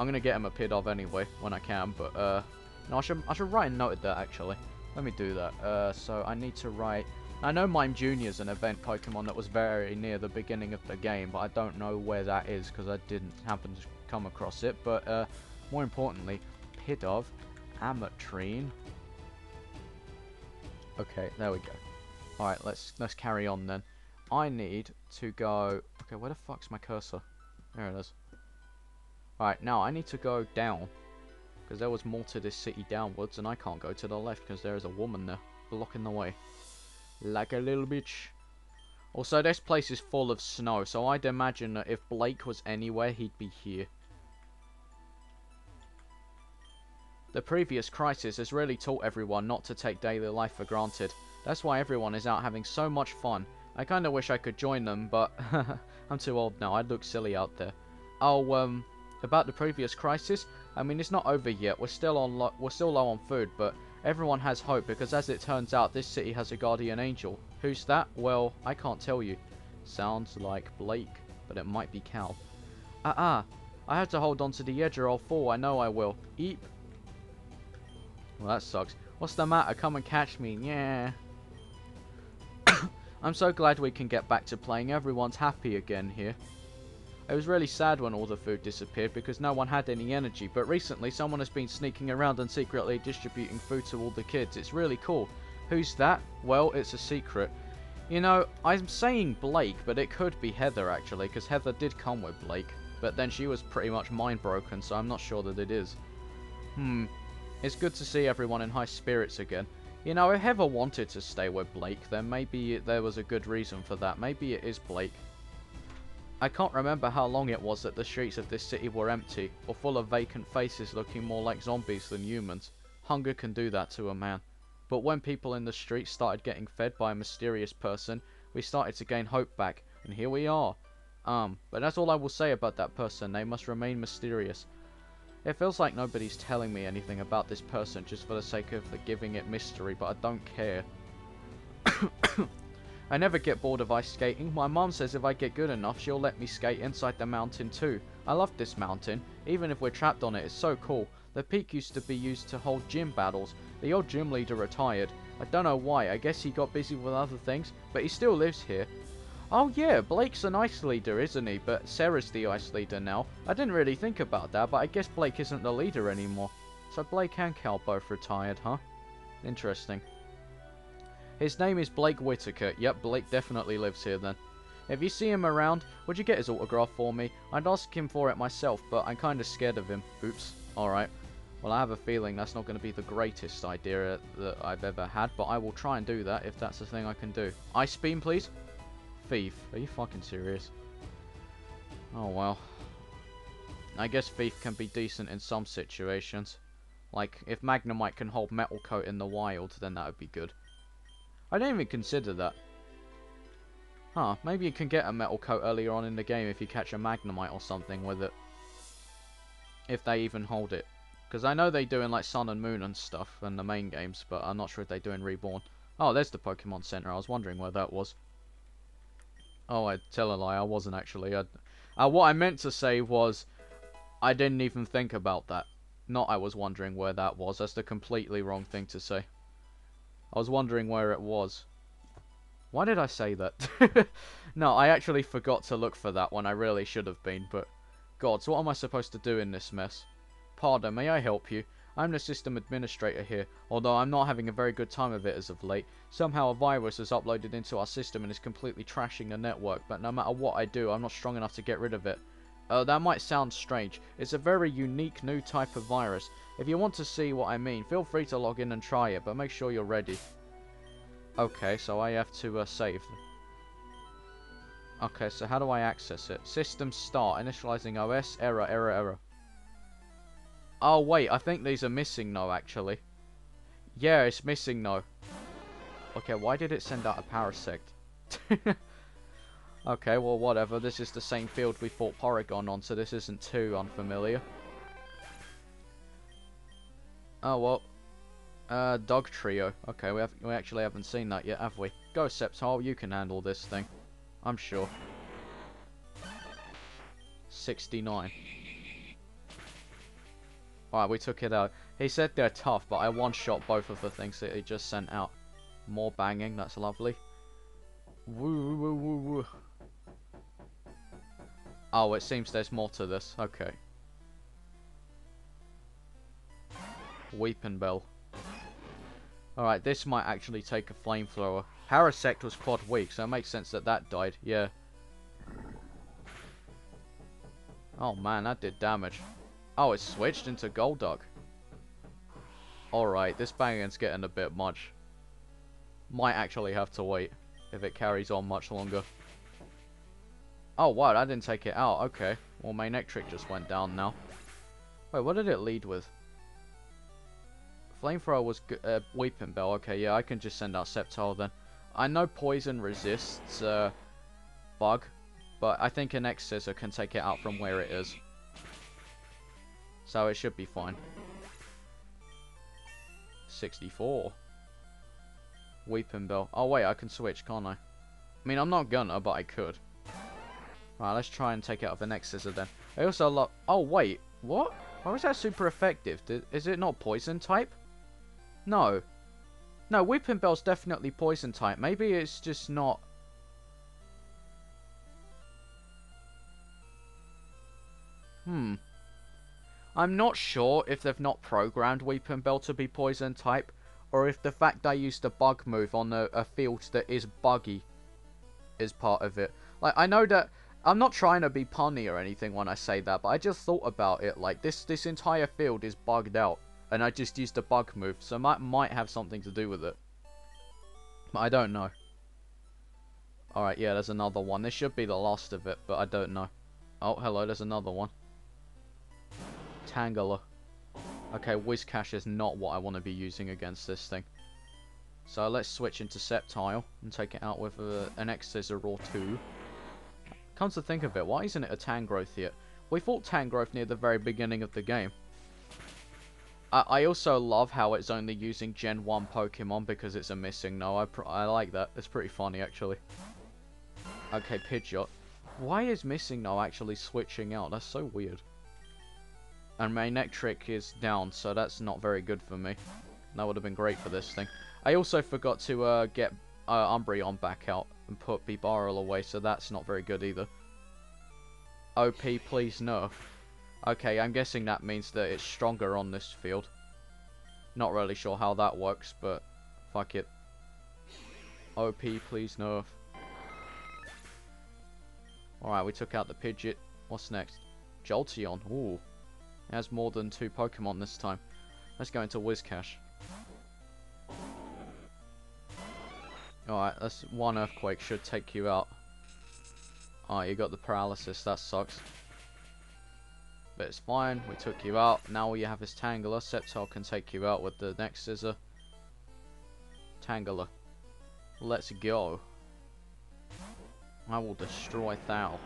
I'm gonna get him a Pidov anyway, when I can, but, uh... No, I should, I should write a note of that, actually. Let me do that. Uh, so I need to write... I know Mime Junior is an event Pokemon that was very near the beginning of the game, but I don't know where that is because I didn't happen to come across it. But uh, more importantly, Pidov, Ametrine. Okay, there we go. All right, let's let's carry on then. I need to go. Okay, where the fuck's my cursor? There it is. Alright, now I need to go down, because there was more to this city downwards, and I can't go to the left because there is a woman there blocking the way. Like a little bitch. Also, this place is full of snow, so I'd imagine that if Blake was anywhere, he'd be here. The previous crisis has really taught everyone not to take daily life for granted. That's why everyone is out having so much fun. I kinda wish I could join them, but I'm too old now. I'd look silly out there. Oh, um, about the previous crisis? I mean, it's not over yet. We're still on lo we're still low on food, but everyone has hope because, as it turns out, this city has a guardian angel. Who's that? Well, I can't tell you. Sounds like Blake, but it might be Cal. Ah-ah. Uh-uh. I have to hold on to the edge or I'll fall. I know I will. Eep. Well, that sucks. What's the matter? Come and catch me. Yeah. I'm so glad we can get back to playing. Everyone's happy again here. It was really sad when all the food disappeared because no one had any energy. But recently, someone has been sneaking around and secretly distributing food to all the kids. It's really cool. Who's that? Well, it's a secret. You know, I'm saying Blake, but it could be Heather, actually, because Heather did come with Blake. But then she was pretty much mind-broken, so I'm not sure that it is. Hmm. It's good to see everyone in high spirits again. You know, if Heather wanted to stay with Blake, then maybe there was a good reason for that. Maybe it is Blake. I can't remember how long it was that the streets of this city were empty, or full of vacant faces looking more like zombies than humans. Hunger can do that to a man. But when people in the streets started getting fed by a mysterious person, we started to gain hope back, and here we are. Um, but that's all I will say about that person. They must remain mysterious. It feels like nobody's telling me anything about this person just for the sake of the giving it mystery, but I don't care. I never get bored of ice skating. My mom says if I get good enough, she'll let me skate inside the mountain too. I love this mountain. Even if we're trapped on it, it's so cool. The peak used to be used to hold gym battles. The old gym leader retired. I don't know why. I guess he got busy with other things, but he still lives here. Oh yeah, Blake's an ice leader, isn't he? But Sarah's the ice leader now. I didn't really think about that, but I guess Blake isn't the leader anymore. So Blake and Cal both retired, huh? Interesting. His name is Blake Whitaker. Yep, Blake definitely lives here then. If you see him around, would you get his autograph for me? I'd ask him for it myself, but I'm kind of scared of him. Oops. Alright. Well, I have a feeling that's not going to be the greatest idea that I've ever had, but I will try and do that if that's the thing I can do. Ice beam, please? Thief. Are you fucking serious? Oh well. I guess Thief can be decent in some situations. Like, if Magnemite can hold Metal Coat in the wild, then that would be good. I didn't even consider that. Huh, maybe you can get a Metal Coat earlier on in the game if you catch a Magnemite or something with it. If they even hold it. Because I know they do in like Sun and Moon and stuff, and the main games, but I'm not sure if they do in Reborn. Oh, there's the Pokemon Center. I was wondering where that was. Oh, I tell a lie, I wasn't actually. I, uh, what I meant to say was, I didn't even think about that. Not I was wondering where that was. That's the completely wrong thing to say. I was wondering where it was. Why did I say that? No, I actually forgot to look for that one. I really should have been, but... God, so what am I supposed to do in this mess? Pardon, may I help you? I'm the system administrator here, although I'm not having a very good time of it as of late. Somehow a virus has uploaded into our system and is completely trashing the network, but no matter what I do, I'm not strong enough to get rid of it. Uh, that might sound strange. It's a very unique new type of virus. If you want to see what I mean, feel free to log in and try it, but make sure you're ready. Okay, so I have to uh, save. Okay, so how do I access it? System start, initializing O S, error, error, error. Oh wait, I think these are missing though, actually. Yeah, it's missing though. Okay, why did it send out a Parasect? Okay, well whatever, this is the same field we fought Porygon on, so this isn't too unfamiliar. Oh well. Uh, Dog Trio. Okay, we, have, we actually haven't seen that yet, have we? Go Sceptile, you can handle this thing. I'm sure. sixty-nine. Alright, we took it out. He said they're tough, but I one-shot both of the things that he just sent out. More banging, that's lovely. Woo, woo, woo, woo. Oh, it seems there's more to this. Okay. Weeping Bell. Alright, this might actually take a Flamethrower. Parasect was quad weak, so it makes sense that that died. Yeah. Oh man, that did damage. Oh, it switched into Golduck. Alright, this banging's getting a bit much. Might actually have to wait if it carries on much longer. Oh wow, I didn't take it out. Okay. Well, Manectric just went down now. Wait, what did it lead with? Flamethrower was uh, Weeping Bell. Okay, yeah, I can just send out Sceptile then. I know Poison resists uh, Bug, but I think an X-Scissor can take it out from where it is. So it should be fine. sixty-four. Weeping Bell. Oh wait, I can switch, can't I? I mean, I'm not gonna, but I could. Right, let's try and take out the next scissor then. I also love... Oh wait, what? Why was that super effective? Did, is it not poison type? No. No, Weeping Bell's definitely poison type. Maybe it's just not... Hmm. I'm not sure if they've not programmed Weeping Bell to be poison type, or if the fact they used a bug move on a, a field that is buggy is part of it. Like, I know that... I'm not trying to be punny or anything when I say that, but I just thought about it. Like, this this entire field is bugged out, and I just used a bug move, so that might have something to do with it. But I don't know. Alright, yeah, there's another one. This should be the last of it, but I don't know. Oh, hello, there's another one. Tangela. Okay, Whiscash is not what I want to be using against this thing. So let's switch into Sceptile and take it out with uh, an X-Scissor or two. Comes to think of it, why isn't it a Tangrowth yet? We fought Tangrowth near the very beginning of the game. I, I also love how it's only using Gen one Pokemon because it's a missing. No, I, pr I like that. It's pretty funny, actually. Okay, Pidgeot. Why is missing now actually switching out? That's so weird. And Manectric is down, so that's not very good for me. That would have been great for this thing. I also forgot to uh, get uh, Umbreon back out and put Bibarel away, so that's not very good either. O P, please nerf. Okay, I'm guessing that means that it's stronger on this field. Not really sure how that works, but fuck it. O P, please nerf. Alright, we took out the Pidgeot. What's next? Jolteon. Ooh. It has more than two Pokemon this time. Let's go into Whiscash. Alright, that's one Earthquake should take you out. Oh, you got the paralysis, that sucks. But it's fine, we took you out. Now all you have is Tangela. Sceptile can take you out with the next scissor. Tangela. Let's go. I will destroy Thou.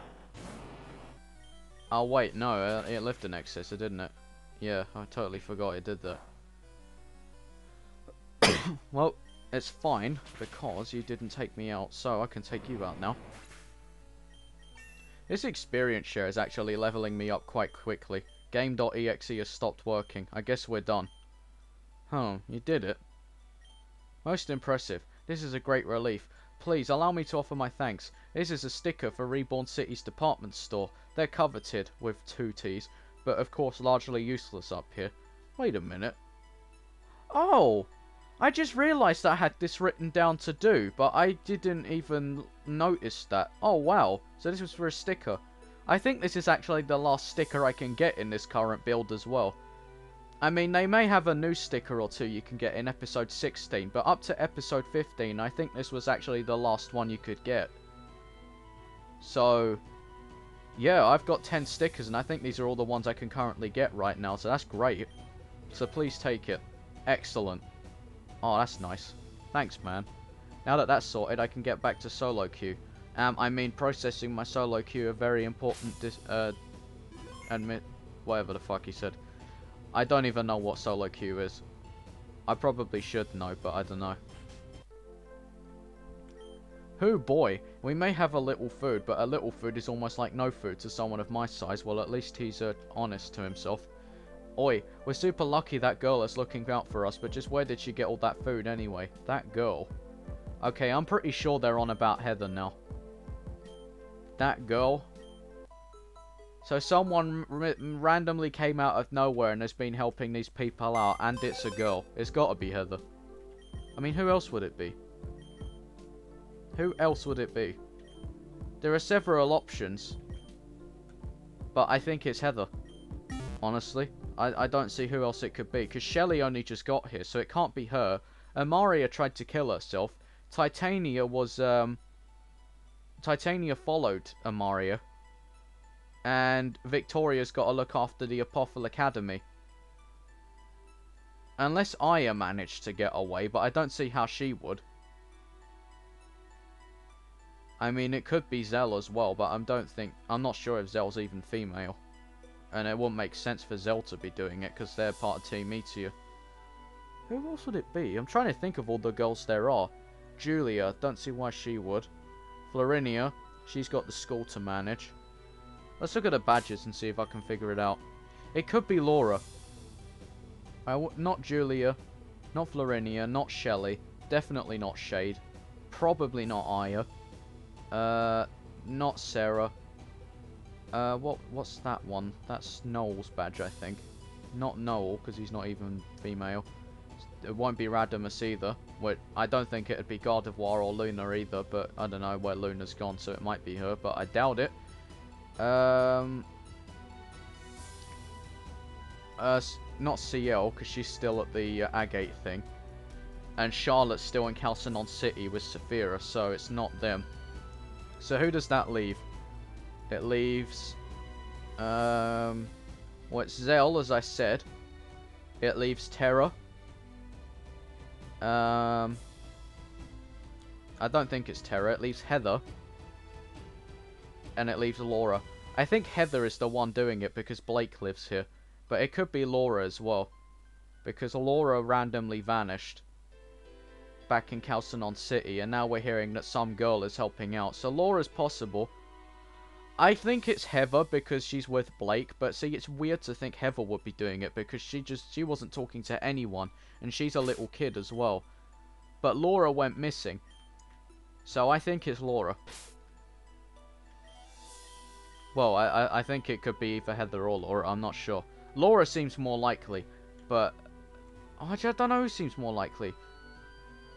Oh wait, no, it left the next scissor, didn't it? Yeah, I totally forgot it did that. Well... It's fine, because you didn't take me out, so I can take you out now. This experience share is actually leveling me up quite quickly. Game dot E X E has stopped working. I guess we're done. Huh, you did it. Most impressive. This is a great relief. Please, allow me to offer my thanks. This is a sticker for Reborn City's department store. They're coveted, with two T's, but of course largely useless up here. Wait a minute. Oh! I just realised that I had this written down to do, but I didn't even notice that. Oh, wow. So this was for a sticker. I think this is actually the last sticker I can get in this current build as well. I mean, they may have a new sticker or two you can get in episode sixteen, but up to episode fifteen, I think this was actually the last one you could get. So, yeah, I've got ten stickers, and I think these are all the ones I can currently get right now, so that's great. So please take it. Excellent. Oh, that's nice. Thanks, man. Now that that's sorted, I can get back to solo queue. Um, I mean, processing my solo queue a very important dis... Uh... Admit... Whatever the fuck he said. I don't even know what solo queue is. I probably should know, but I don't know. Hoo boy. We may have a little food, but a little food is almost like no food to someone of my size. Well, at least he's uh, honest to himself. Oi, we're super lucky that girl is looking out for us, but just where did she get all that food anyway? That girl. Okay, I'm pretty sure they're on about Heather now. That girl. So someone r randomly came out of nowhere and has been helping these people out, and it's a girl. It's gotta be Heather. I mean, who else would it be? Who else would it be? There are several options. But I think it's Heather. Honestly. I, I don't see who else it could be. Because Shelly only just got here, so it can't be her. Amaria tried to kill herself. Titania was... um. Titania followed Amaria. And Victoria's got to look after the Apophil Academy. Unless Aya managed to get away, but I don't see how she would. I mean, it could be Zell as well, but I don't think... I'm not sure if Zell's even female. And it wouldn't make sense for Zell to be doing it, because they're part of Team Meteor. Who else would it be? I'm trying to think of all the girls there are. Julia, don't see why she would. Florinia, she's got the school to manage. Let's look at the badges and see if I can figure it out. It could be Laura. I w not Julia, not Florinia, not Shelly, definitely not Shade, probably not Aya. Uh, not Sarah. Uh, what? What's that one? That's Noel's badge, I think. Not Noel, because he's not even female. It won't be Radamus either. Which I don't think it'd be Gardevoir or Luna either, but I don't know where Luna's gone, so it might be her, but I doubt it. Um, uh, not C L, because she's still at the uh, Agate thing. And Charlotte's still in Calcenon City with Saphira, so it's not them. So who does that leave? It leaves... Um, well, it's Zell, as I said. It leaves Terra. Um, I don't think it's Terra. It leaves Heather. And it leaves Laura. I think Heather is the one doing it because Blake lives here. But it could be Laura as well. Because Laura randomly vanished back in Calcenon City, and now we're hearing that some girl is helping out. So Laura's possible. I think it's Heather because she's with Blake, but see, it's weird to think Heather would be doing it because she just she wasn't talking to anyone, and she's a little kid as well. But Laura went missing, so I think it's Laura. Well, I, I, I think it could be either Heather or Laura, I'm not sure. Laura seems more likely, but... Oh, I don't know who seems more likely.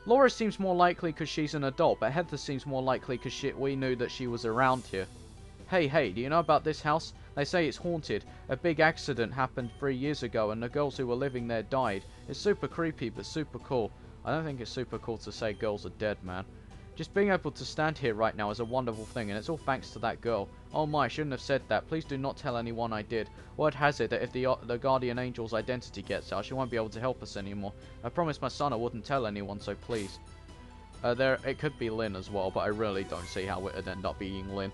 Laura seems more likely because she's an adult, but Heather seems more likely because we knew that she was around here. Hey, hey, do you know about this house? They say it's haunted. A big accident happened three years ago and the girls who were living there died. It's super creepy, but super cool. I don't think it's super cool to say girls are dead, man. Just being able to stand here right now is a wonderful thing, and it's all thanks to that girl. Oh my, I shouldn't have said that. Please do not tell anyone I did. Word has it that if the, uh, the Guardian Angel's identity gets out, she won't be able to help us anymore. I promised my son I wouldn't tell anyone, so please. Uh, there, it could be Lynn as well, but I really don't see how it'd end up being Lynn.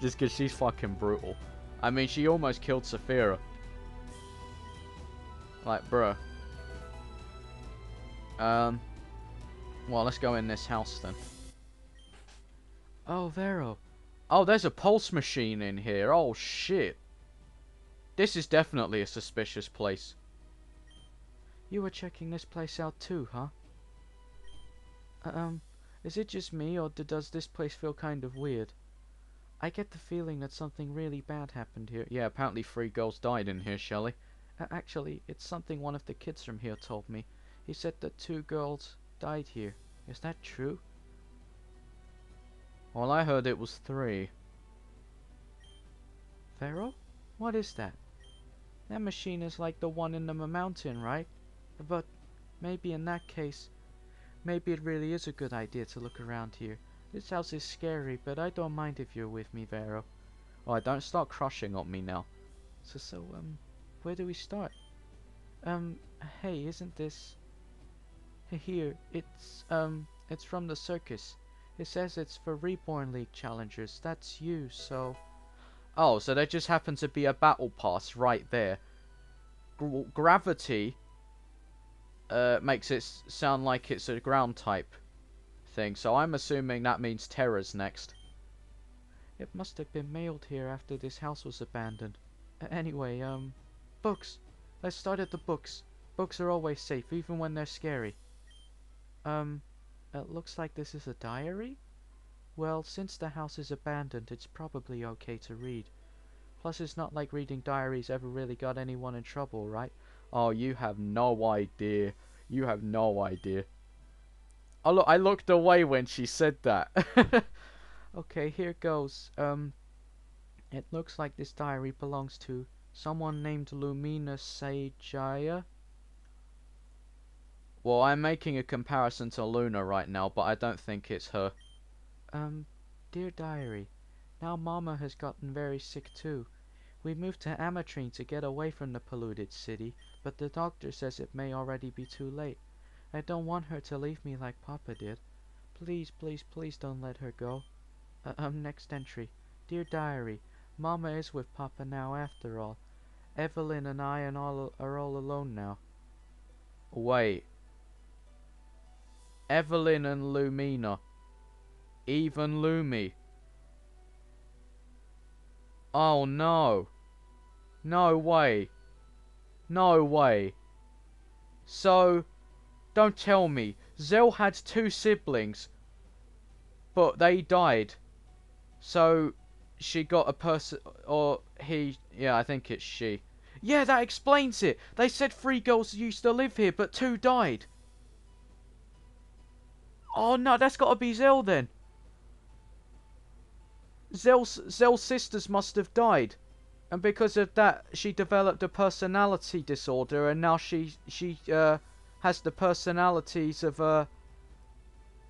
Just because she's fucking brutal. I mean, she almost killed Saphira. Like, bruh. Um... Well, let's go in this house then. Oh, Vero. Oh, there's a pulse machine in here. Oh, shit. This is definitely a suspicious place. You were checking this place out too, huh? Um, is it just me, or does this place feel kind of weird? I get the feeling that something really bad happened here. Yeah, apparently three girls died in here, Shelley. Uh, actually, it's something one of the kids from here told me. He said that two girls... died here. Is that true? Well, I heard it was three. Pharaoh? What is that? That machine is like the one in the mountain, right? But maybe in that case, maybe it really is a good idea to look around here. This house is scary, but I don't mind if you're with me, Pharaoh. Oh, don't start crushing on me now. So, so, um, where do we start? Um, hey, isn't this... Here, it's, um, it's from the circus. It says it's for Reborn League challengers. That's you, so... Oh, so there just happened to be a battle pass right there. G gravity uh, makes it sound like it's a ground type thing, so I'm assuming that means Terra's next. It must have been mailed here after this house was abandoned. Uh, anyway, um, books. Let's start at the books. Books are always safe, even when they're scary. Um, it looks like this is a diary? Well, since the house is abandoned, it's probably okay to read. Plus, it's not like reading diaries ever really got anyone in trouble, right? Oh, you have no idea. You have no idea. Oh, look, I looked away when she said that. Okay, here goes. Um, It looks like this diary belongs to someone named Lumina Sajaya. Well, I'm making a comparison to Luna right now, but I don't think it's her. Um, dear diary, now Mama has gotten very sick too. We moved to Ametrine to get away from the polluted city, but the doctor says it may already be too late. I don't want her to leave me like Papa did. Please, please, please don't let her go. Uh, um, next entry. Dear diary, Mama is with Papa now after all. Evelyn and I and all are all alone now. Wait. Evelyn and Lumina. Even Lumi. Oh no. No way. No way. So, don't tell me. Zell had two siblings. But they died. So, she got a person... Or he... Yeah, I think it's she. Yeah, that explains it. They said three girls used to live here, but two died. Oh no, that's gotta be Zell then. Zell's, Zell's sisters must have died. And because of that, she developed a personality disorder, and now she she uh, has the personalities of uh,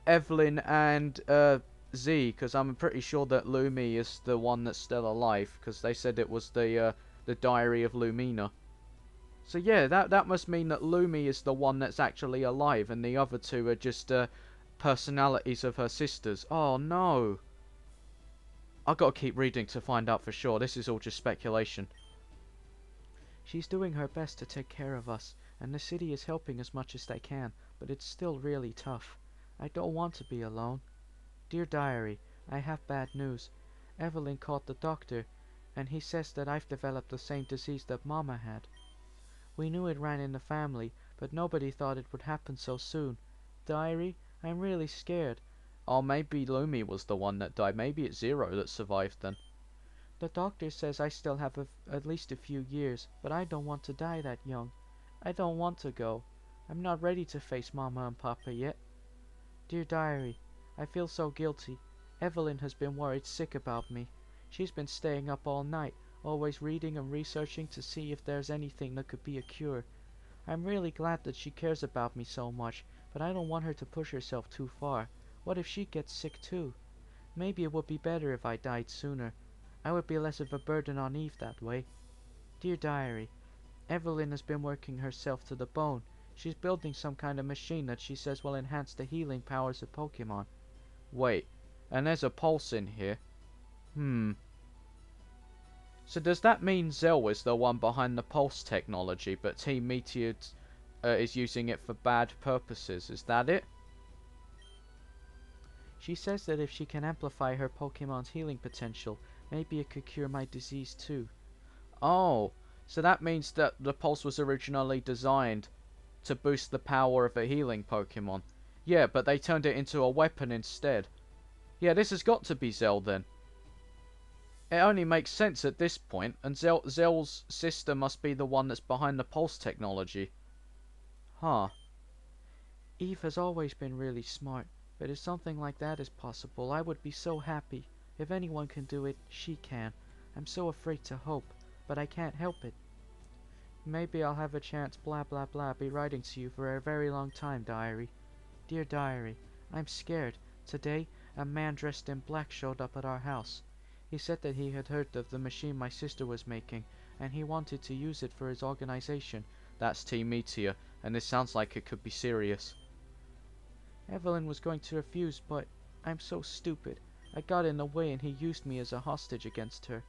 Evelyn and uh, Z, because I'm pretty sure that Lumi is the one that's still alive, because they said it was the, uh, the diary of Lumina. So yeah, that, that must mean that Lumi is the one that's actually alive, and the other two are just... Uh, personalities of her sisters. Oh no. I've got to keep reading to find out for sure. This is all just speculation. She's doing her best to take care of us, and the city is helping as much as they can, but it's still really tough. I don't want to be alone. Dear diary, I have bad news. Evelyn called the doctor, and he says that I've developed the same disease that Mama had. We knew it ran in the family, but nobody thought it would happen so soon. Diary, I'm really scared. Oh, maybe Lumi was the one that died. Maybe it's Zero that survived then. The doctor says I still have a, at least a few years, but I don't want to die that young. I don't want to go. I'm not ready to face Mama and Papa yet. Dear diary, I feel so guilty. Evelyn has been worried sick about me. She's been staying up all night, always reading and researching to see if there's anything that could be a cure. I'm really glad that she cares about me so much, but I don't want her to push herself too far. What if she gets sick too? Maybe it would be better if I died sooner. I would be less of a burden on Eve that way. Dear diary, Evelyn has been working herself to the bone. She's building some kind of machine that she says will enhance the healing powers of Pokemon. Wait, and there's a pulse in here. Hmm. So does that mean Zell is the one behind the pulse technology, but Team Meteor... Uh, is using it for bad purposes? Is that it? She says that if she can amplify her Pokemon's healing potential, maybe it could cure my disease too. Oh, so that means that the pulse was originally designed to boost the power of a healing Pokemon. Yeah, but they turned it into a weapon instead. Yeah, this has got to be Zell then. It only makes sense at this point, and Zell, Zell's sister must be the one that's behind the pulse technology. Huh. Eve has always been really smart, but if something like that is possible, I would be so happy. If anyone can do it, she can. I'm so afraid to hope, but I can't help it. Maybe I'll have a chance, blah blah blah, be writing to you for a very long time, diary. Dear diary, I'm scared. Today, a man dressed in black showed up at our house. He said that he had heard of the machine my sister was making, and he wanted to use it for his organization. That's Team Meteor, and this sounds like it could be serious. Evelyn was going to refuse, but I'm so stupid. I got in the way and he used me as a hostage against her.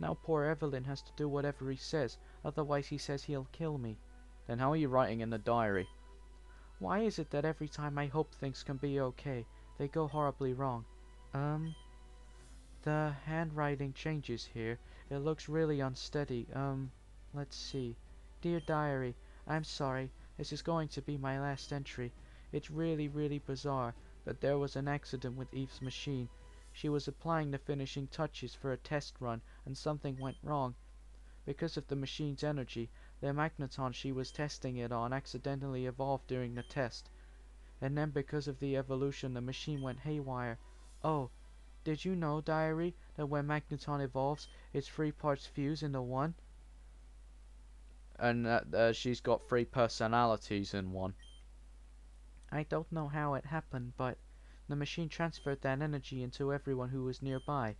Now poor Evelyn has to do whatever he says, otherwise he says he'll kill me. Then how are you writing in the diary? Why is it that every time I hope things can be okay, they go horribly wrong? Um, the handwriting changes here. It looks really unsteady. Um, let's see. Dear diary, I'm sorry, this is going to be my last entry. It's really, really bizarre, but there was an accident with Eve's machine. She was applying the finishing touches for a test run, and something went wrong. Because of the machine's energy, the Magneton she was testing it on accidentally evolved during the test. And then because of the evolution, the machine went haywire. Oh, did you know, diary, that when Magneton evolves, its three parts fuse into one. And uh, uh, she's got three personalities in one. I don't know how it happened, but the machine transferred that energy into everyone who was nearby,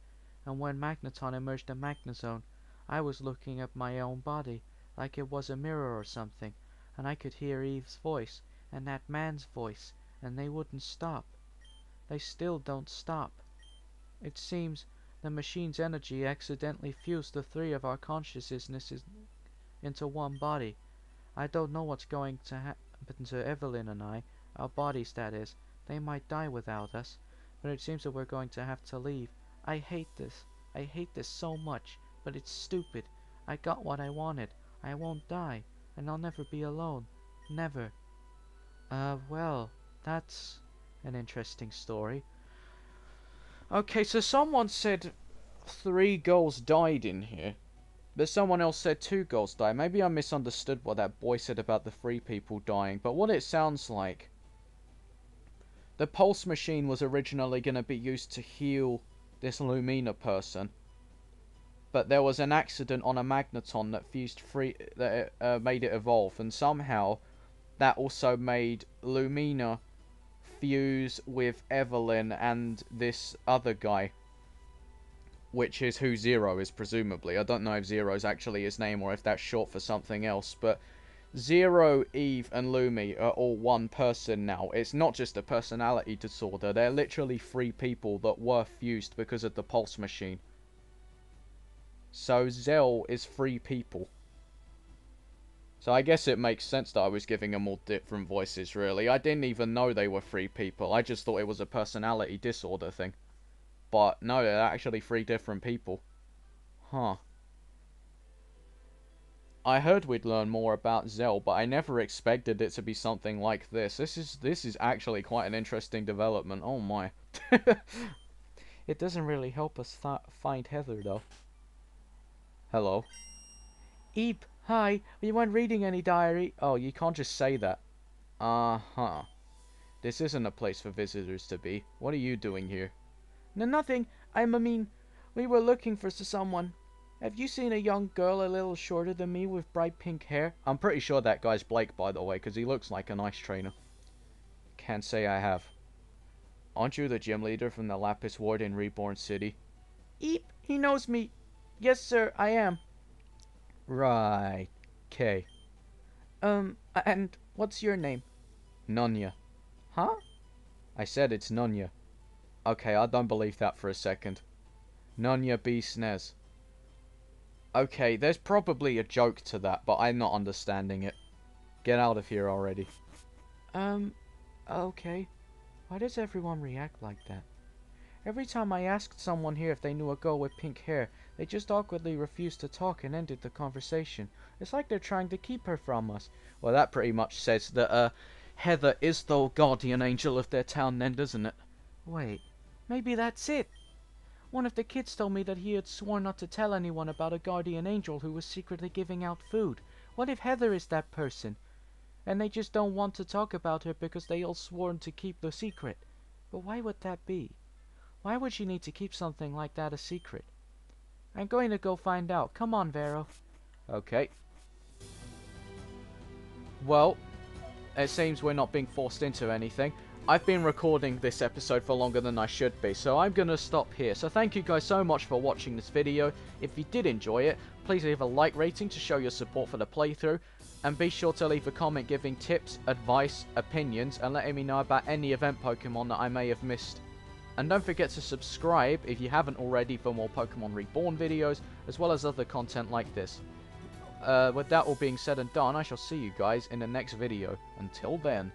and when Magneton emerged in Magnezone, I was looking at my own body, like it was a mirror or something, and I could hear Eve's voice, and that man's voice, and they wouldn't stop. They still don't stop. It seems the machine's energy accidentally fused the three of our consciousnesses into one body. I don't know what's going to happen to Evelyn and I, our bodies that is. They might die without us, but it seems that we're going to have to leave. I hate this. I hate this so much, but it's stupid. I got what I wanted. I won't die, and I'll never be alone. Never. Uh, well, that's an interesting story. Okay, so someone said three girls died in here, but someone else said two girls died. Maybe I misunderstood what that boy said about the three people dying, but what it sounds like, the pulse machine was originally going to be used to heal this Lumina person, but there was an accident on a Magneton that fused free that uh, made it evolve, and somehow that also made Lumina fuse with Evelyn and this other guy, which is who Zero is, presumably. I don't know if Zero's actually his name or if that's short for something else, but Zero, Eve, and Lumi are all one person now. It's not just a personality disorder. They're literally three people that were fused because of the pulse machine. So Zell is three people. So I guess it makes sense that I was giving them all different voices, really. I didn't even know they were three people. I just thought it was a personality disorder thing. But no, they're actually three different people. Huh. I heard we'd learn more about Zell, but I never expected it to be something like this. This is this is actually quite an interesting development. Oh my. It doesn't really help us th find Heather, though. Hello. Eep, hi. You weren't reading any diary? Oh, you can't just say that. Uh-huh. This isn't a place for visitors to be. What are you doing here? No, nothing. I mean, we were looking for someone. Have you seen a young girl a little shorter than me with bright pink hair? I'm pretty sure that guy's Blake, by the way, because he looks like an ice trainer. Can't say I have. Aren't you the gym leader from the Lapis Ward in Reborn City? Eep, he knows me. Yes, sir, I am. Right. Okay. Um, and what's your name? Nonya. Huh? I said it's Nonya. Okay, I don't believe that for a second. Nonya B. Snez. Okay, there's probably a joke to that, but I'm not understanding it. Get out of here already. Um, okay. Why does everyone react like that? Every time I asked someone here if they knew a girl with pink hair, they just awkwardly refused to talk and ended the conversation. It's like they're trying to keep her from us. Well, that pretty much says that, uh, Heather is the guardian angel of their town then, doesn't it? Wait, maybe that's it. One of the kids told me that he had sworn not to tell anyone about a guardian angel who was secretly giving out food. What if Heather is that person? And they just don't want to talk about her because they all sworn to keep the secret. But why would that be? Why would she need to keep something like that a secret? I'm going to go find out. Come on, Vero. Okay. Well, it seems we're not being forced into anything. I've been recording this episode for longer than I should be, so I'm going to stop here. So thank you guys so much for watching this video. If you did enjoy it, please leave a like rating to show your support for the playthrough. And be sure to leave a comment giving tips, advice, opinions, and letting me know about any event Pokemon that I may have missed. And don't forget to subscribe if you haven't already for more Pokemon Reborn videos, as well as other content like this. Uh, with that all being said and done, I shall see you guys in the next video. Until then.